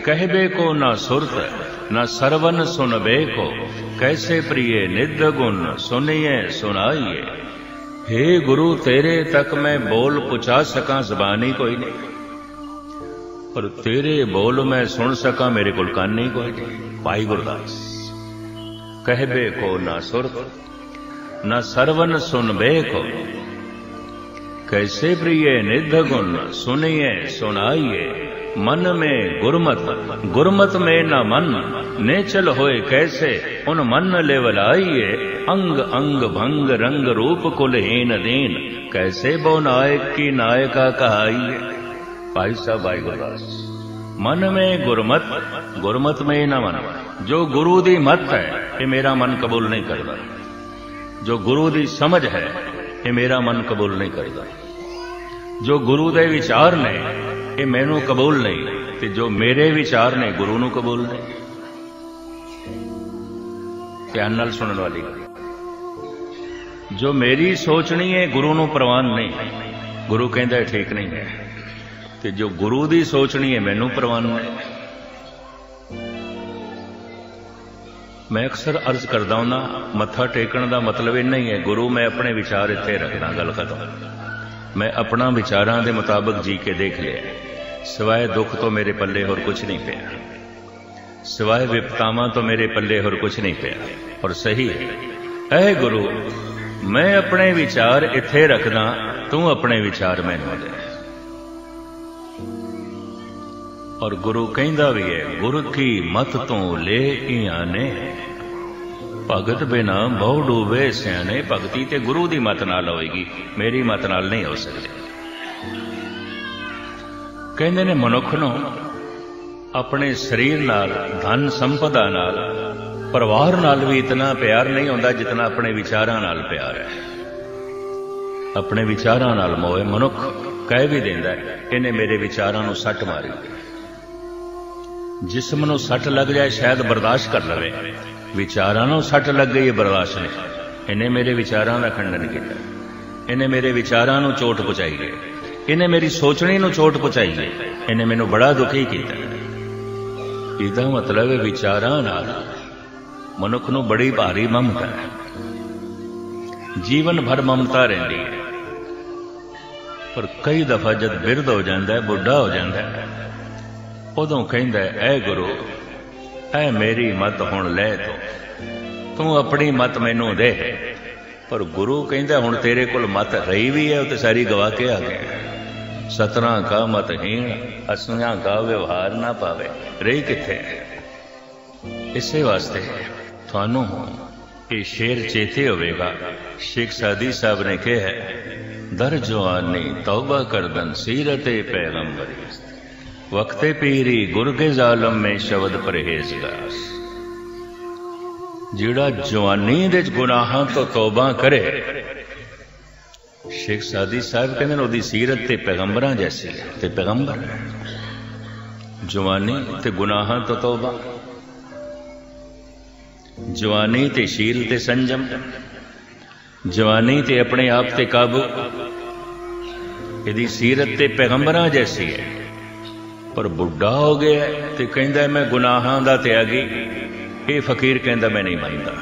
कहबे को ना सुरत ना सरवन सुनबे को, कैसे प्रिय निध गुण सुनिए सुनाइए। हे गुरु तेरे तक मैं बोल पहुंचा सका, जबानी कोई नहीं, और तेरे बोल मैं सुन सका, मेरे को कान नहीं कोई नहीं। भाई गुरदास कहबे को ना सुरत ना सरवन सुनबे को, कैसे प्रिय निध गुण सुनिए सुनाइए। मन में गुरमत गुरमत में न मन ने चल होए, कैसे उन मन लेवलाइए। अंग अंग भंग रंग रूप कुलहीन दीन, कैसे बो नायक की नायका कहाइए। भाई साहब भाई गुरदास मन में गुरमत, गुरमत में न मन, जो गुरु दी मत है ये मेरा मन कबूल नहीं करता, जो गुरु दी समझ है ये मेरा मन कबूल नहीं करता, जो गुरु दे विचार ने ये मैनू कबूल नहीं, ते जो मेरे विचार ने गुरु नू कबूल नहीं। ध्यान नाल सुनन वाली, जो मेरी सोचनी है गुरु नू प्रवान नहीं, गुरु कहता है ठीक नहीं है, ते जो गुरु दी सोचनी है मैनू प्रवान नहीं। मैं अक्सर अर्ज करदा हुंदा, मत्था टेकण दा मतलब इह नहीं है गुरु मैं अपने विचार इत्थे रखदा, गल खत्म। मैं अपना विचारां दे मुताबक जी के देख लिया, सिवाय दुख तो मेरे पल्ले और कुछ नहीं पिया, सिवाय विपतावां तो मेरे पल्ले और कुछ नहीं पिया। और सही है, ऐ गुरु मैं अपने विचार इत्थे रखदा, तू अपने विचार मैनूं दे। और गुरु कहंदा भी है, गुरु की मत तो ले इयां ने, भगत बिना बहु डूबे सियाने। भगती ते गुरु की मत नाल होएगी, मेरी मत नाल नहीं हो सकती। कहंदे ने मनुख नूं अपने शरीर नाल, धन संपदा नाल, परिवार नाल भी इतना प्यार नहीं होंदा जितना अपने विचारां नाल प्यार है। अपने विचारां नाल मोए मनुख कह भी देंदा है, इहने मेरे विचारां नूं सट मारी। जिस्म नूं सट लग जाए शायद बर्दाश्त कर लवे, विचारां नूं सट लग गई बर्दाश्त नहीं। इन्हें मेरे विचारां दा खंडन किया, इन्हें मेरे विचारां नूं चोट पहुंचाई है, इन्हें मेरी सोचणी नूं चोट पहुंचाई है, इन्हें मैनूं बड़ा दुखी किया। इहदा मतलब विचारां नाल मनुख नूं बड़ी भारी ममता है, जीवन भर ममता रहिंदी है। पर कई दफा जद बिरद हो जाता है, बुढ़ा हो जाता है, उदों कहिंदा ऐ गुरु ऐ मेरी मत हुण ले, तू अपनी मत मैनू दे। पर गुरु कहता हुण तेरे कोल मत रही भी है, तो सारी गवा के आ गया। सतना का मतहीन असुया का व्यवहार ना पावे, रही किथे। इसे वास्ते थानू ये शेर चेते होगा, शेख सादी साहब ने कहा है, दर जवानी तौबा करदन सीरते पैगंबरी, वक्ते पीरी गुरगे जालम में शब्द परहेजगार। जिड़ा जवानी दे गुनाहां तो तौबा करे, शेख सादी साहब कहंदे ने उहदी सीरत ते पैगंबरां जैसी है, ते पैगंबर जवानी ते गुनाहां तो तौबा। जवानी ते शील ते संजम, जवानी ते अपने आप ते काबू। यदि सीरत ते पैगंबरां जैसी है, पर बुढ़ा हो गया तो कहता मैं गुनाहां दा त्यागी। ये फकीर कहता मैं नहीं मानता।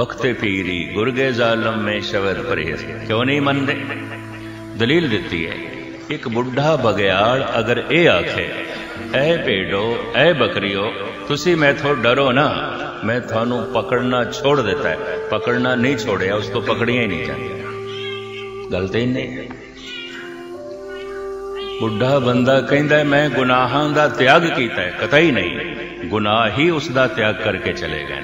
वक्त पीरी गुरगे जालम में शवर परहेज क्यों नहीं मानते? दलील देती है। एक बुढ़ा बगयाड़ अगर ये आखे ऐ पेड़ो ऐ बकरियो तुसी मैथों डरो ना, मैं थानू पकड़ना छोड़ देता है। पकड़ना नहीं छोड़े, उसको पकड़िया ही नहीं जाती। गलत ही नहीं। बुढ़ा बंदा कहता मैं गुनाहां दा त्याग किया है, कतई नहीं। गुनाह ही उसका त्याग करके चले गए।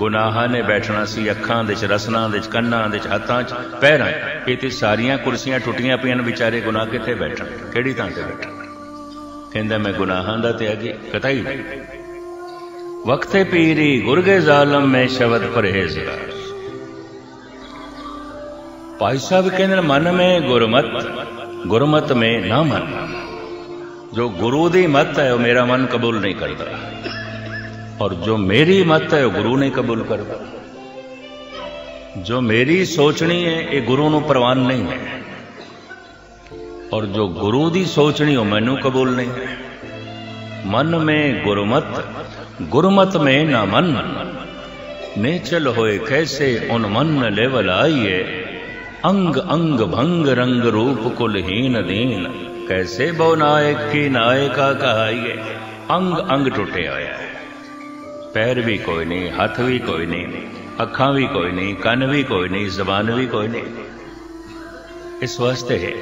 गुनाहां ने बैठना सी अखां दे च, रसनां दे च, कन्नां दे च, हत्थां च, पैरां च। इत्थे सारियां कुर्सियां टुटियां पईयां ने, बेचारे गुनाह कित्थे बैठण, किहड़ी थां ते बैठण? कहंदा मैं गुनाहां दा त्यागी, कतई नहीं। वक्ते पीरी गुरगे जालम में शवद परहेजगार। भाई साहब कहंदे मन में गुरमत, गुरमत में ना मन। जो गुरु दी मत है वो मेरा मन कबूल नहीं करता, और जो मेरी मत है वो गुरु ने कबूल करता। जो मेरी सोचनी है ये गुरु को प्रवान नहीं है, और जो गुरु की सोचनी हो मैनू कबूल नहीं है। मन में गुरमत, गुरमत में ना मन। ने चल होए कैसे उन मन लेवल आइए, अंग अंग भंग रंग रूप कुलहीन दीन। कैसे बो नायक की नायका कहाइए, अंग अंग टूटे आया है। पैर भी कोई नहीं, हाथ भी कोई नहीं, अखां भी कोई नहीं, कन भी कोई नहीं, जबान भी कोई नहीं। इस वास्ते है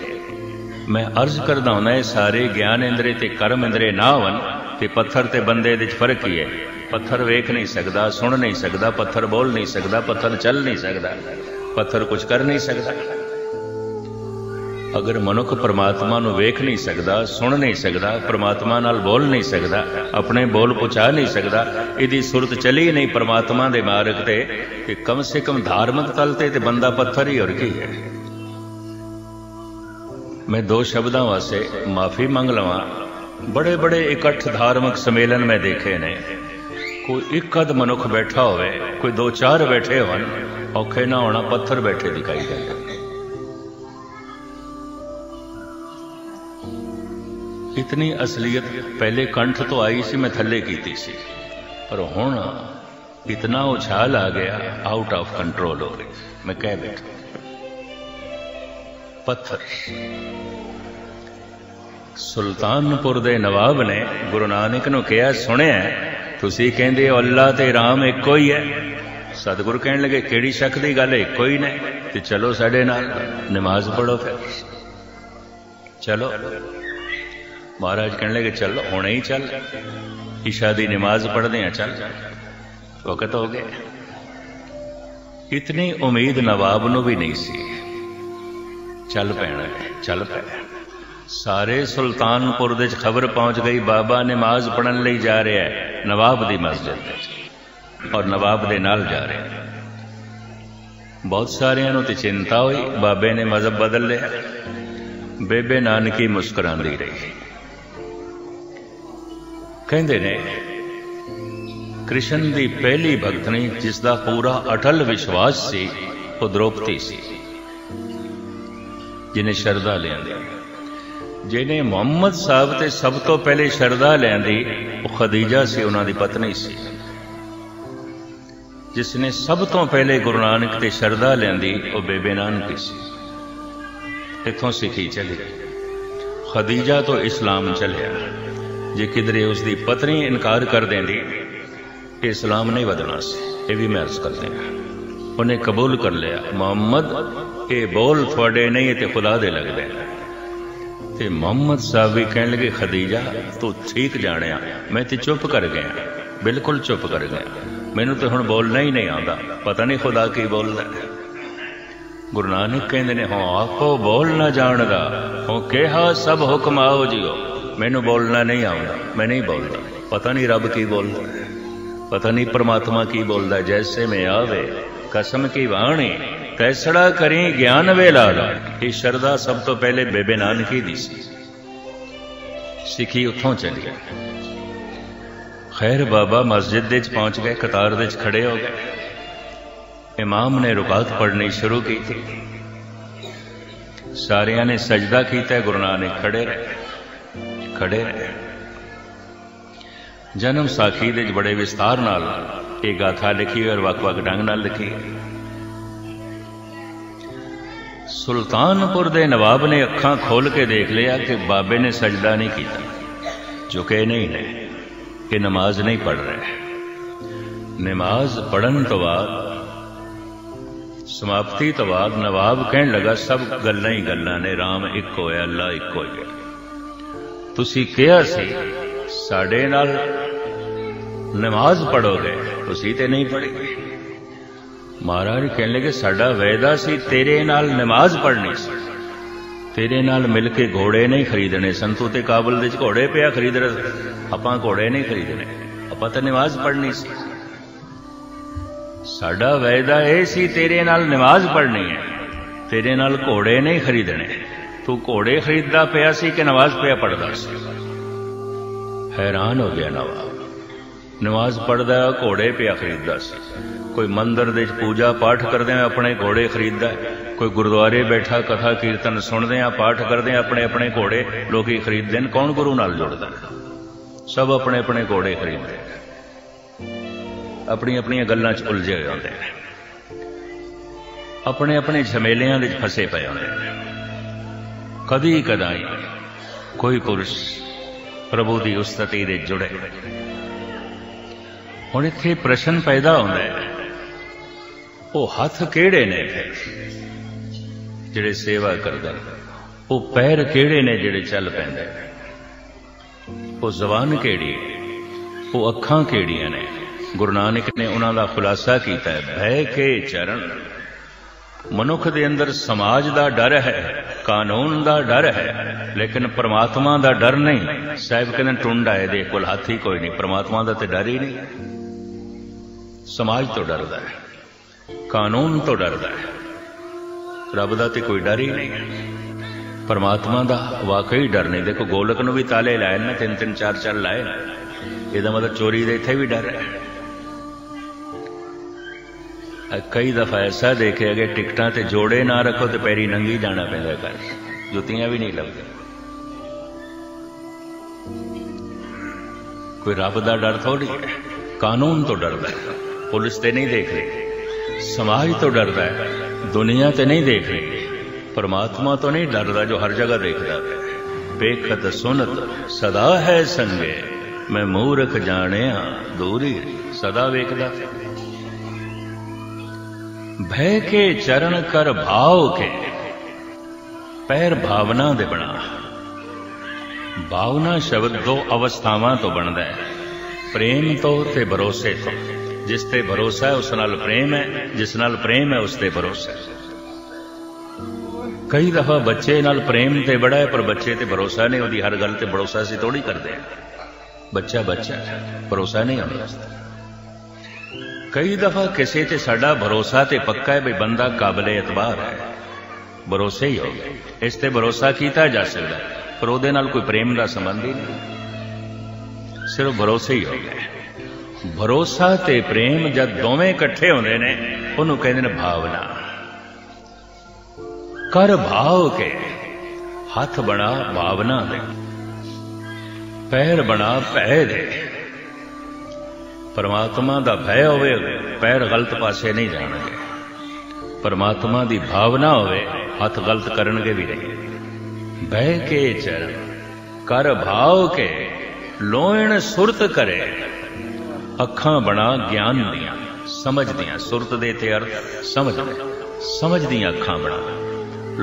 मैं अर्ज करदा हुंदा है सारे ज्ञान इंद्रे ते कर्म इंद्रे ना होवन ते पत्थर ते बंदे दे फर्क ही है। पत्थर वेख नहीं सकदा, सुन नहीं सकदा, पत्थर बोल नहीं सकदा, पत्थर चल नहीं सकदा, पत्थर कुछ कर नहीं सकदा। अगर मनुख परमात्मा नू वेख नहीं सकता, सुन नहीं सकता, परमात्मा नाल बोल नहीं सकता, अपने बोल पहुँचा नहीं सकता, इहदी सुरत चली नहीं परमात्मा दे मार्ग ते, कि कम से कम धार्मिक तल ते ते बंदा पत्थर ही और की है। मैं दो शब्दों वास्ते माफ़ी मंग लवां। बड़े बड़े इकट्ठ धार्मिक सम्मेलन में देखे ने, कोई एक अध मनुख बैठा होवे, कोई दो चार बैठे होन, औखे ना होना पत्थर बैठे दिखाई देते। इतनी असलियत पहले कंठ तो आई सी, मैं थले की सी, पर हुण इतना उछाल आ गया, आउट ऑफ कंट्रोल हो गई। मैं कह बैठा पत्थर। सुल्तानपुर दे नवाब ने गुरु नानक नू कहा, सुने तुसी कहंदे हो अल्लाह ते राम एको ही है। सतगुरु कहन लगे केड़ी शक दी गल, एको ही ने, ते चलो साडे नाल नमाज पढ़ो। फिर चलो महाराज कहने लगे चल हुणे ही चल, ईशा दी नमाज पढ़दे हैं, चल वक्त हो गया। इतनी उम्मीद नवाब नू भी नहीं सी। चल पैना, चल पै। सारे सुल्तानपुर दे खबर पहुंच गई बाबा नमाज पढ़न लई जा रहा है नवाब दी मस्जिद, और नवाब दे नाल जा रहा है। बहुत सारियां नू ते चिंता हुई, बाबे ने मजहब बदल लिया। बेबे नानकी मुस्कुरांदी रही। कहंदे ने कृष्ण की पहली भगतनी जिसका पूरा अटल विश्वास सी, वो द्रौपदी सी, जिन्हें शरदा लियांदी। जिन्हें मुहम्मद साहब ते सब तो पहले शरदा लियांदी, वो खदीजा सी, उन्होंने पत्नी सी। जिसने सब तो पहले गुरु नानक ते शरदा लियांदी, वो बेबे नानकी सी। इथों सिखी चली, खदीजा तो इस्लाम चलिया। जे किधरे उसकी पत्नी इनकार कर देंदी, इस्लाम नहीं बदलना सी। ये भी मैं अर्ज कर देना। उन्हें कबूल कर लिया, मोहम्मद ये बोल थोड़े नहीं तो खुदा दे लगते। तो मोहम्मद साहब भी कहने लगे खदीजा तू ठीक जाने, मैं तो चुप कर गया, बिल्कुल चुप कर गया। मैनू तो हुण बोलना ही नहीं आता, पता नहीं खुदा की बोलता। गुरु नानक कहते ने हों आखो बोल ना जानदा, हों कहा सब हुक्म आओ जियो। मैनू बोलना नहीं आउंदा, मैं नहीं बोलता, पता नहीं रब की बोलता, पता नहीं परमात्मा की बोलता। जैसे मैं आवे कसम की वाणी, तैसड़ा करी ज्ञान वेलाला। ये शरदा सब तो पहले बेबे नानकी दी सी। सिखी उथों चली। खैर बाबा मस्जिद विच पहुंच गए, कतार विच खड़े हो गए। इमाम ने रुकात पढ़नी शुरू की, सारिया ने सजदा किया, गुरु नानक खड़े रहे खड़े रहे। जन्म साखी दे बड़े विस्तार नाल एक गाथा लिखी और वक् वक् ढंग नाल लिखी। सुल्तानपुर दे नवाब ने अखां खोल के देख लिया कि बाबे ने सजदा नहीं किया, झुके नहीं ने, कि नमाज नहीं पढ़ रहे। नमाज पढ़न तो बाद समाप्ति तो बाद नवाब कहन लगा, सब गल्लां ही गल्लां ने, राम एक होया अल्लाह एक होया। तुसी कहा सी साडे नाल नमाज पढ़ोगे, तुसी ते नहीं पढ़ी। महाराज कहन लगे, साडा वायदा सी तेरे नाल नमाज पढ़नी सी, तेरे नाल मिलके घोड़े नहीं खरीदने सन, तू ते काबल दे घोड़े पिया खरीद रहा, आपां घोड़े नहीं खरीदने, आपां ते नमाज पढ़नी सी। साडा वायदा यह सी तेरे नाल नमाज पढ़नी है, तेरे नाल घोड़े नहीं खरीदने, तू घोड़े खरीदता पिया सी कि नमाज पिया पढ़ता सी। हैरान हो गया नवाब, नमाज पढ़ता घोड़े पिया खरीदता सी। कोई मंदिर दे पूजा पाठ करदे अपने घोड़े खरीददा, कोई गुरुद्वारे बैठा कथा कीर्तन सुनदे पाठ करदे अपने अपने घोड़े लोकी खरीददे। कौन गुरु नाल जुड़दा? सब अपने अपने घोड़े खरीददे, अपनी अपनी गल्लां च उलझे हुए होंदे, अपने अपने झमेलियां विच फसे पए होंदे। कदी कदाई कोई पुरुष प्रभु की उस्तति दे जुड़े। हुण इत्थे प्रश्न पैदा होंदा है, वो हथ किहड़े ने जिहड़े सेवा करदे, वो पैर किहड़े ने जिहड़े चल पैंदे, वो ज़बान किहड़ी, वो अखां किहड़ियां ने। गुरु नानक ने उन्हां दा खुलासा कीता है, भय के चरण। मनुख दे अंदर समाज दा डर है, कानून दा डर है, लेकिन परमात्मा दा डर नहीं। साहिब कहंदे टुंड आए दे कोल हाथी कोई नहीं, परमात्मा दा ते डर ही नहीं। समाज तो डरदा है, कानून तो डरदा है, रब दा ते कोई डर ही नहीं, परमात्मा दा वाकई डर नहीं। देखो गोलक नूं भी ताले लाए ना, तीन तीन चार चार लाए ना, इहदा मतलब चोरी दे इत्थे भी डर है। कई दफा ऐसा देखे कि टिकटां ते जोड़े ना रखो तो पैरी नंगी जाना पैंदा घर, जुतियां भी नहीं लगदी। कोई रब दा डर थोड़ी, कानून तो डरदा है, पुलिस ते नहीं देख रही, समाज तो डरदा है, दुनिया ते नहीं देख रही, परमात्मा तो नहीं डरदा जो हर जगह देखदा है। बेखत सुनत सदा है संगे, मैं मूर्ख जाने दूरी सदा वेखदा। भय के चरण कर भाव के, पैर भावना दे बना। भावना शब्द दो अवस्थावां तो बनता है, प्रेम तो ते भरोसे तो। जिस ते भरोसा है उस नाल प्रेम है, जिस नाल प्रेम है उस ते भरोसा है। कई दफा बच्चे नाल प्रेम ते बड़ा है, पर बच्चे ते भरोसा नहीं होती। हर गल ते भरोसा से थोड़ी करते हैं, बच्चा बच्चा भरोसा नहीं होता। कई दफा किसी ते साडा भरोसा ते पक्का है, बई बंदा काबिल एतबार है, भरोसे ही हो गया, इस ते भरोसा किया जा सकता है, पर उहदे नाल कोई प्रेम का संबंध ही नहीं, सिर्फ भरोसे ही हो गया। भरोसा ते प्रेम जब दोवें इकट्ठे होंदे ने उहनूं कहिंदे ने भावना। कर भाव के, हथ बना भावना दे, पैर बना भय दे। परमात्मा दा भय होवे, पैर गलत पासे नहीं जाणगे। परमात्मा दी भावना होवे, हथ गलत करनगे भी नहीं। भय के चरण कर भाव के, लोयण सुरत करे। अखां बना ज्ञान दियां, समझ दियां। सुरत दे ते अर्थ समझ, समझ दियां अखां बना।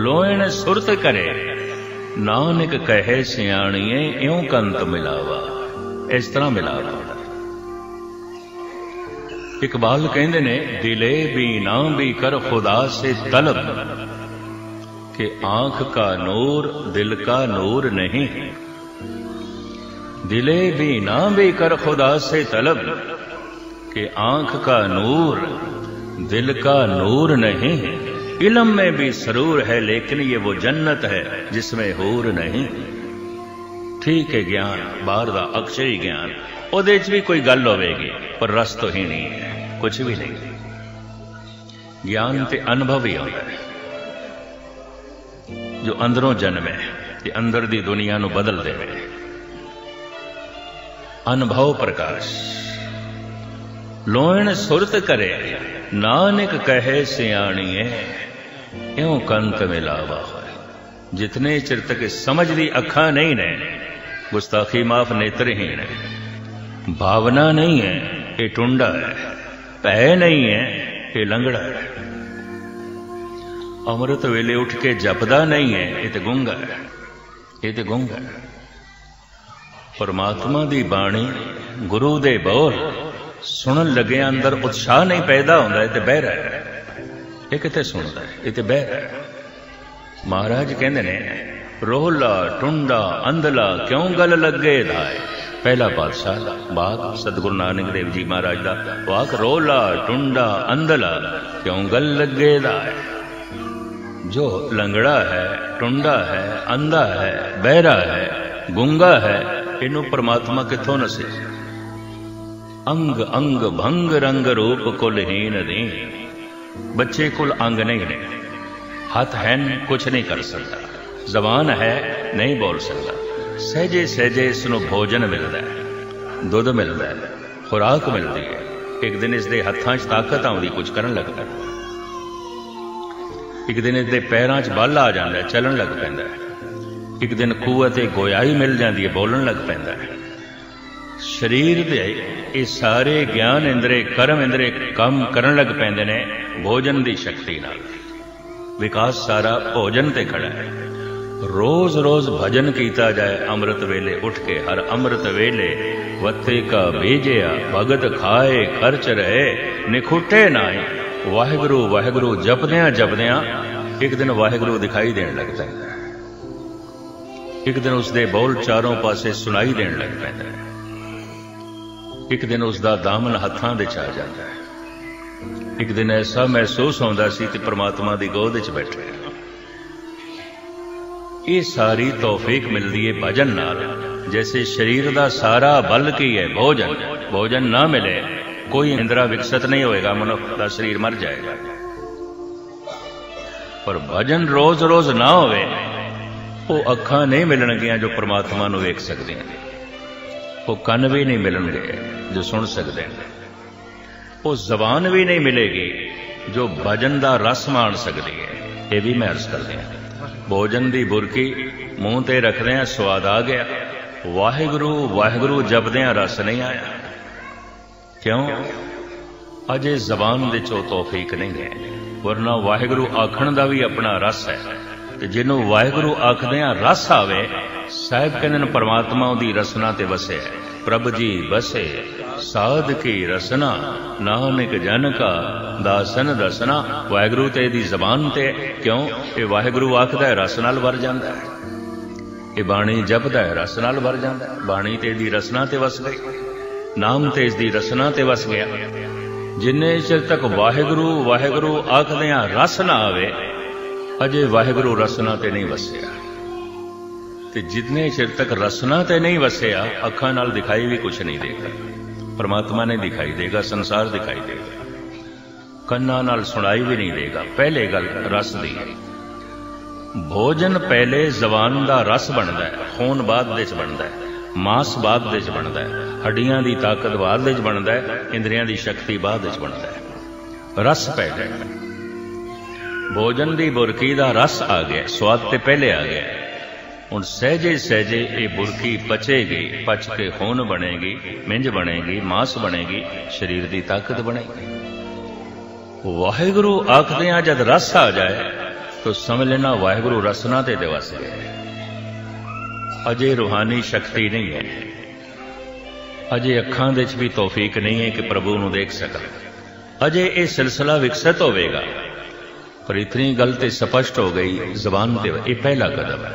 लोयण सुरत करे, नानक कहे सियाणिए इउं कंत मिलावा। इस तरह मिलावा। इकबाल कहते ने, दिले भी ना भी कर खुदा से तलब, कि आंख का नूर दिल का नूर नहीं। दिले भी ना भी कर खुदा से तलब, कि आंख का नूर दिल का नूर नहीं। इलम में भी सरूर है, लेकिन ये वो जन्नत है जिसमें हूर नहीं। ठीक है ज्ञान, बाहर दा अक्षरी ज्ञान, ਉਹਦੇ 'ਚ ਵੀ ਕੋਈ ਗੱਲ ਹੋਵੇਗੀ ਪਰ ਰਸ ਤੋਂ ਹੀ ਨਹੀਂ ਹੈ, ਕੁਝ ਵੀ ਨਹੀਂ। ज्ञान ते अनुभव ही होता है जो अंदरों जन्मे ते अंदर दी दुनिया नू बदल देवे। अनुभव प्रकाश लोण सुरत करे नानक कहे सियाणिए एवं कंत मिलावा होए। जितने चिर तक समझ दी अखा नहीं ने, गुस्ताखी माफ नेत्रहीन है, भावना नहीं है ये टुंडा है, पै नहीं है ये लंगड़ा है, अमृत वेले उठ के जपदा नहीं है ये तो गूंगा है, ये तो गूंगा है। परमात्मा दी बाणी गुरु दे बोल सुनन लगे अंदर उत्साह नहीं पैदा होता है, तो बहरा है, ये कितने सुनता है, ये तो बहरा है। महाराज कहते ने रोहला टुंडा अंधला क्यों गल लगे दाए। पहला पातशाह बाग सतगुरु नानक देव जी महाराज का वाक रोला टुंडा अंधला क्यों गल लगे दा है। जो लंगड़ा है, टुंडा है, अंधा है, बहरा है, गूंगा है, इनू परमात्मा कितों नसे। अंग अंग भंग रंग रूप कुलहीन दे। बच्चे कुल अंग नहीं ने, हाथ है कुछ नहीं कर सकता, जबान है नहीं बोल सकता, सहजे सहजे इसनों भोजन मिलता है, दुध मिलता है, खुराक मिलती है, एक दिन इसके हत्थां च ताकत आउंदी कुछ करन लगता है, एक दिन इसके पैरां च बल आ जाता है, चलन लग पैंदा है, एक दिन खूह ते गोयाई मिल जाती है, बोलन लग पैंदा है। शरीर दे ये सारे ज्ञान इंद्रे कर्म इंद्रे काम करन लग पैंदे ने भोजन की शक्ति नाल। विकास सारा भोजन ते खड़ा है। रोज रोज भजन कीता जाए अमृत वेले उठ के, हर अमृत वेले वत्ते का बेजिया भगत खाए खर्च रहे निखुटे नाई। वाहिगुरु वाहिगुरु जपदिया जपदिया एक दिन वाहिगुरु दिखाई देने लग पैंदा है, एक दिन उसके बोल चारों पासे सुनाई देने लग पैंदा है, एक दिन उसका दामन हत्थां दे आ जाता है। एक दिन ऐसा महसूस होंदा सी कि परमात्मा की गोद च बैठे। ये सारी तौफीक मिलती है भजन नाल। जैसे शरीर का सारा बल की है भोजन, भोजन ना मिले कोई इंद्रा विकसित नहीं होएगा, मनुष्य का शरीर मर जाएगा। पर भजन रोज रोज ना होवे वो अखां नहीं मिलणगियां जो परमात्मा नू वेख सकदे ने, वो कन भी नहीं मिलणगे जो सुन सकदे ने, वो जबान भी नहीं मिलेगी जो भजन का रस माण सकदी है। ये भी मैं अर्ज करदे हां, भोजन की बुरकी मूँह ते रखदे आ स्वाद आ गया, वाहिगुरु वाहिगुरु जपदे रस नहीं आया। क्यों? अजे जबान दे चो तौफीक नहीं है, वरना वाहिगुरु आखण का भी अपना रस है। तो जिन्हों वाहिगुरु आखदे रस आवे, साहिब कहंदे परमात्मा उहदी रसना ते वसे है। प्रभ जी बसे साध की रसना, नानक जन का दासन दसना। वाहिगुरु ते दी जबान ते, क्यों? ये वाहिगुरु आखदा है रस नाल भर जांदा है, ये बाणी जपदा है रस नाल भर जांदा है, बाणी ते दी रसना ते वस गई, नाम ते इसदी रसना ते वस गया। जिन्ने चिर तक वाहिगुरु वाहिगुरु आखदे रस ना आवे, अजे वाहिगुरु रसना ते नहीं वसिया। ते जितने चिर तक रसना ते नहीं वसया, अखा नाल दिखाई भी कुछ नहीं देगा। परमात्मा ने दिखाई देगा, संसार दिखाई देगा, कन्ना नाल सुनाई भी नहीं देगा। पहले गल रस दी। भोजन पहले जबान दा रस बनदा है, खून बाद दे च बनदा है, मांस बाद दे च बनदा है, हड्डियां दी ताकत बाद दे च बनदा है, इंद्रियां दी शक्ति बाद दे च बनदा है। रस पहले भोजन दी बुरकी दा रस आ गया, स्वाद ते पहले आ गया। हुण सहजे सहजे ये बुरकी पचेगी, पच के खून बनेगी, मिंज बनेगी, मांस बनेगी, शरीर की ताकत बनेगी। वाहिगुरु आखदे आ जब रस आ जाए तो समझ लेना वाहिगुरु रसना ते वस गए। अजे रूहानी शक्ति नहीं है, अजे अखां दे च भी तौफीक नहीं है कि प्रभु नू देख सकण। अजे ये सिलसिला विकसित होवेगा। पर इतनी गल ते स्पष्ट हो गई जबान ते, ये पहला कदम है।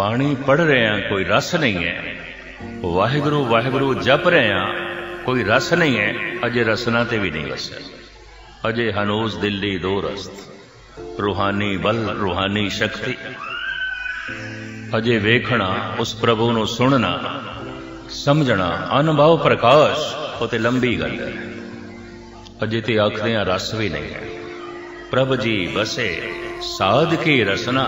बाणी पढ़ रहे हैं, कोई रस नहीं है, वाहिगुरु वाहिगुरु जप रहे हैं, कोई रस नहीं है, अजे रसना ते भी नहीं वसया। अजे हनूस दिल्ली दो रस्त, रूहानी बल रूहानी शक्ति। अजे वेखना उस प्रभु नू, सुनना समझना अनुभव प्रकाश होते लंबी गल है अजे ते आखदे रस भी नहीं है। प्रभ जी बसे साध की रसना,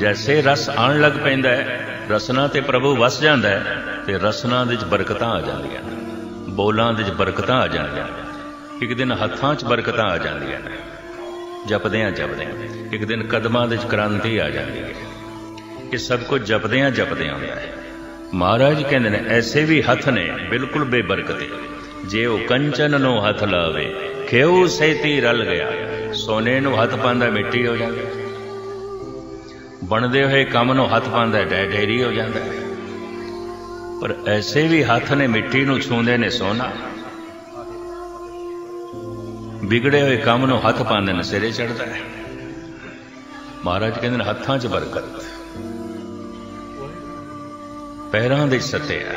जैसे रस आन लग पैंदा है रसना ते प्रभु वस जांदा है ते रसना दे च बरकतां आ जांदियां ने, बोलां दे च बरकतां आ जांदियां ने, एक दिन हत्थां च बरकतां आ जांदियां ने, जपदियां जपदियां एक दिन कदमां दे च क्रांति आ जांदी है। ये सब कुछ जपदियां जपदियां हुंदा है। महाराज कहंदे ने ऐसे भी हथ ने बिल्कुल बेबरकते, जे वो कंचन नो हथ लावे खेऊ सेती रल गया। सोने नू हथ पांदा मिट्टी हो जाती है, बनते हुए काम नू हथ पांदा ढेरी हो जाता है। पर ऐसे भी हथ ने मिट्टी नू छूंदे ने सोना, बिगड़े हुए काम नू हथ पांदे ने सिरे चढ़ता है। महाराज कहंदे ने हत्थां च बरकत, पैरां दे सत्या।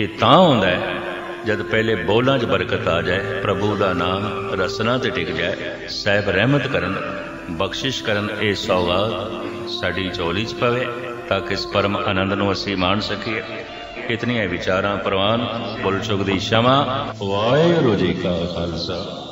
ये तां हुंदा है जद पहले बोलां च बरकत आ जाए, प्रभु का नाम रसना ते टिक जाए, साहब रहमत करन बख्शिश करन, ए सौगात साडी झोली च पवे ताकि इस परम आनंद नूं असीं माण सकीए। इतनी है विचारां प्रवान, भुल चुक दी क्षमा। वाहिगुरू जी का खालसा।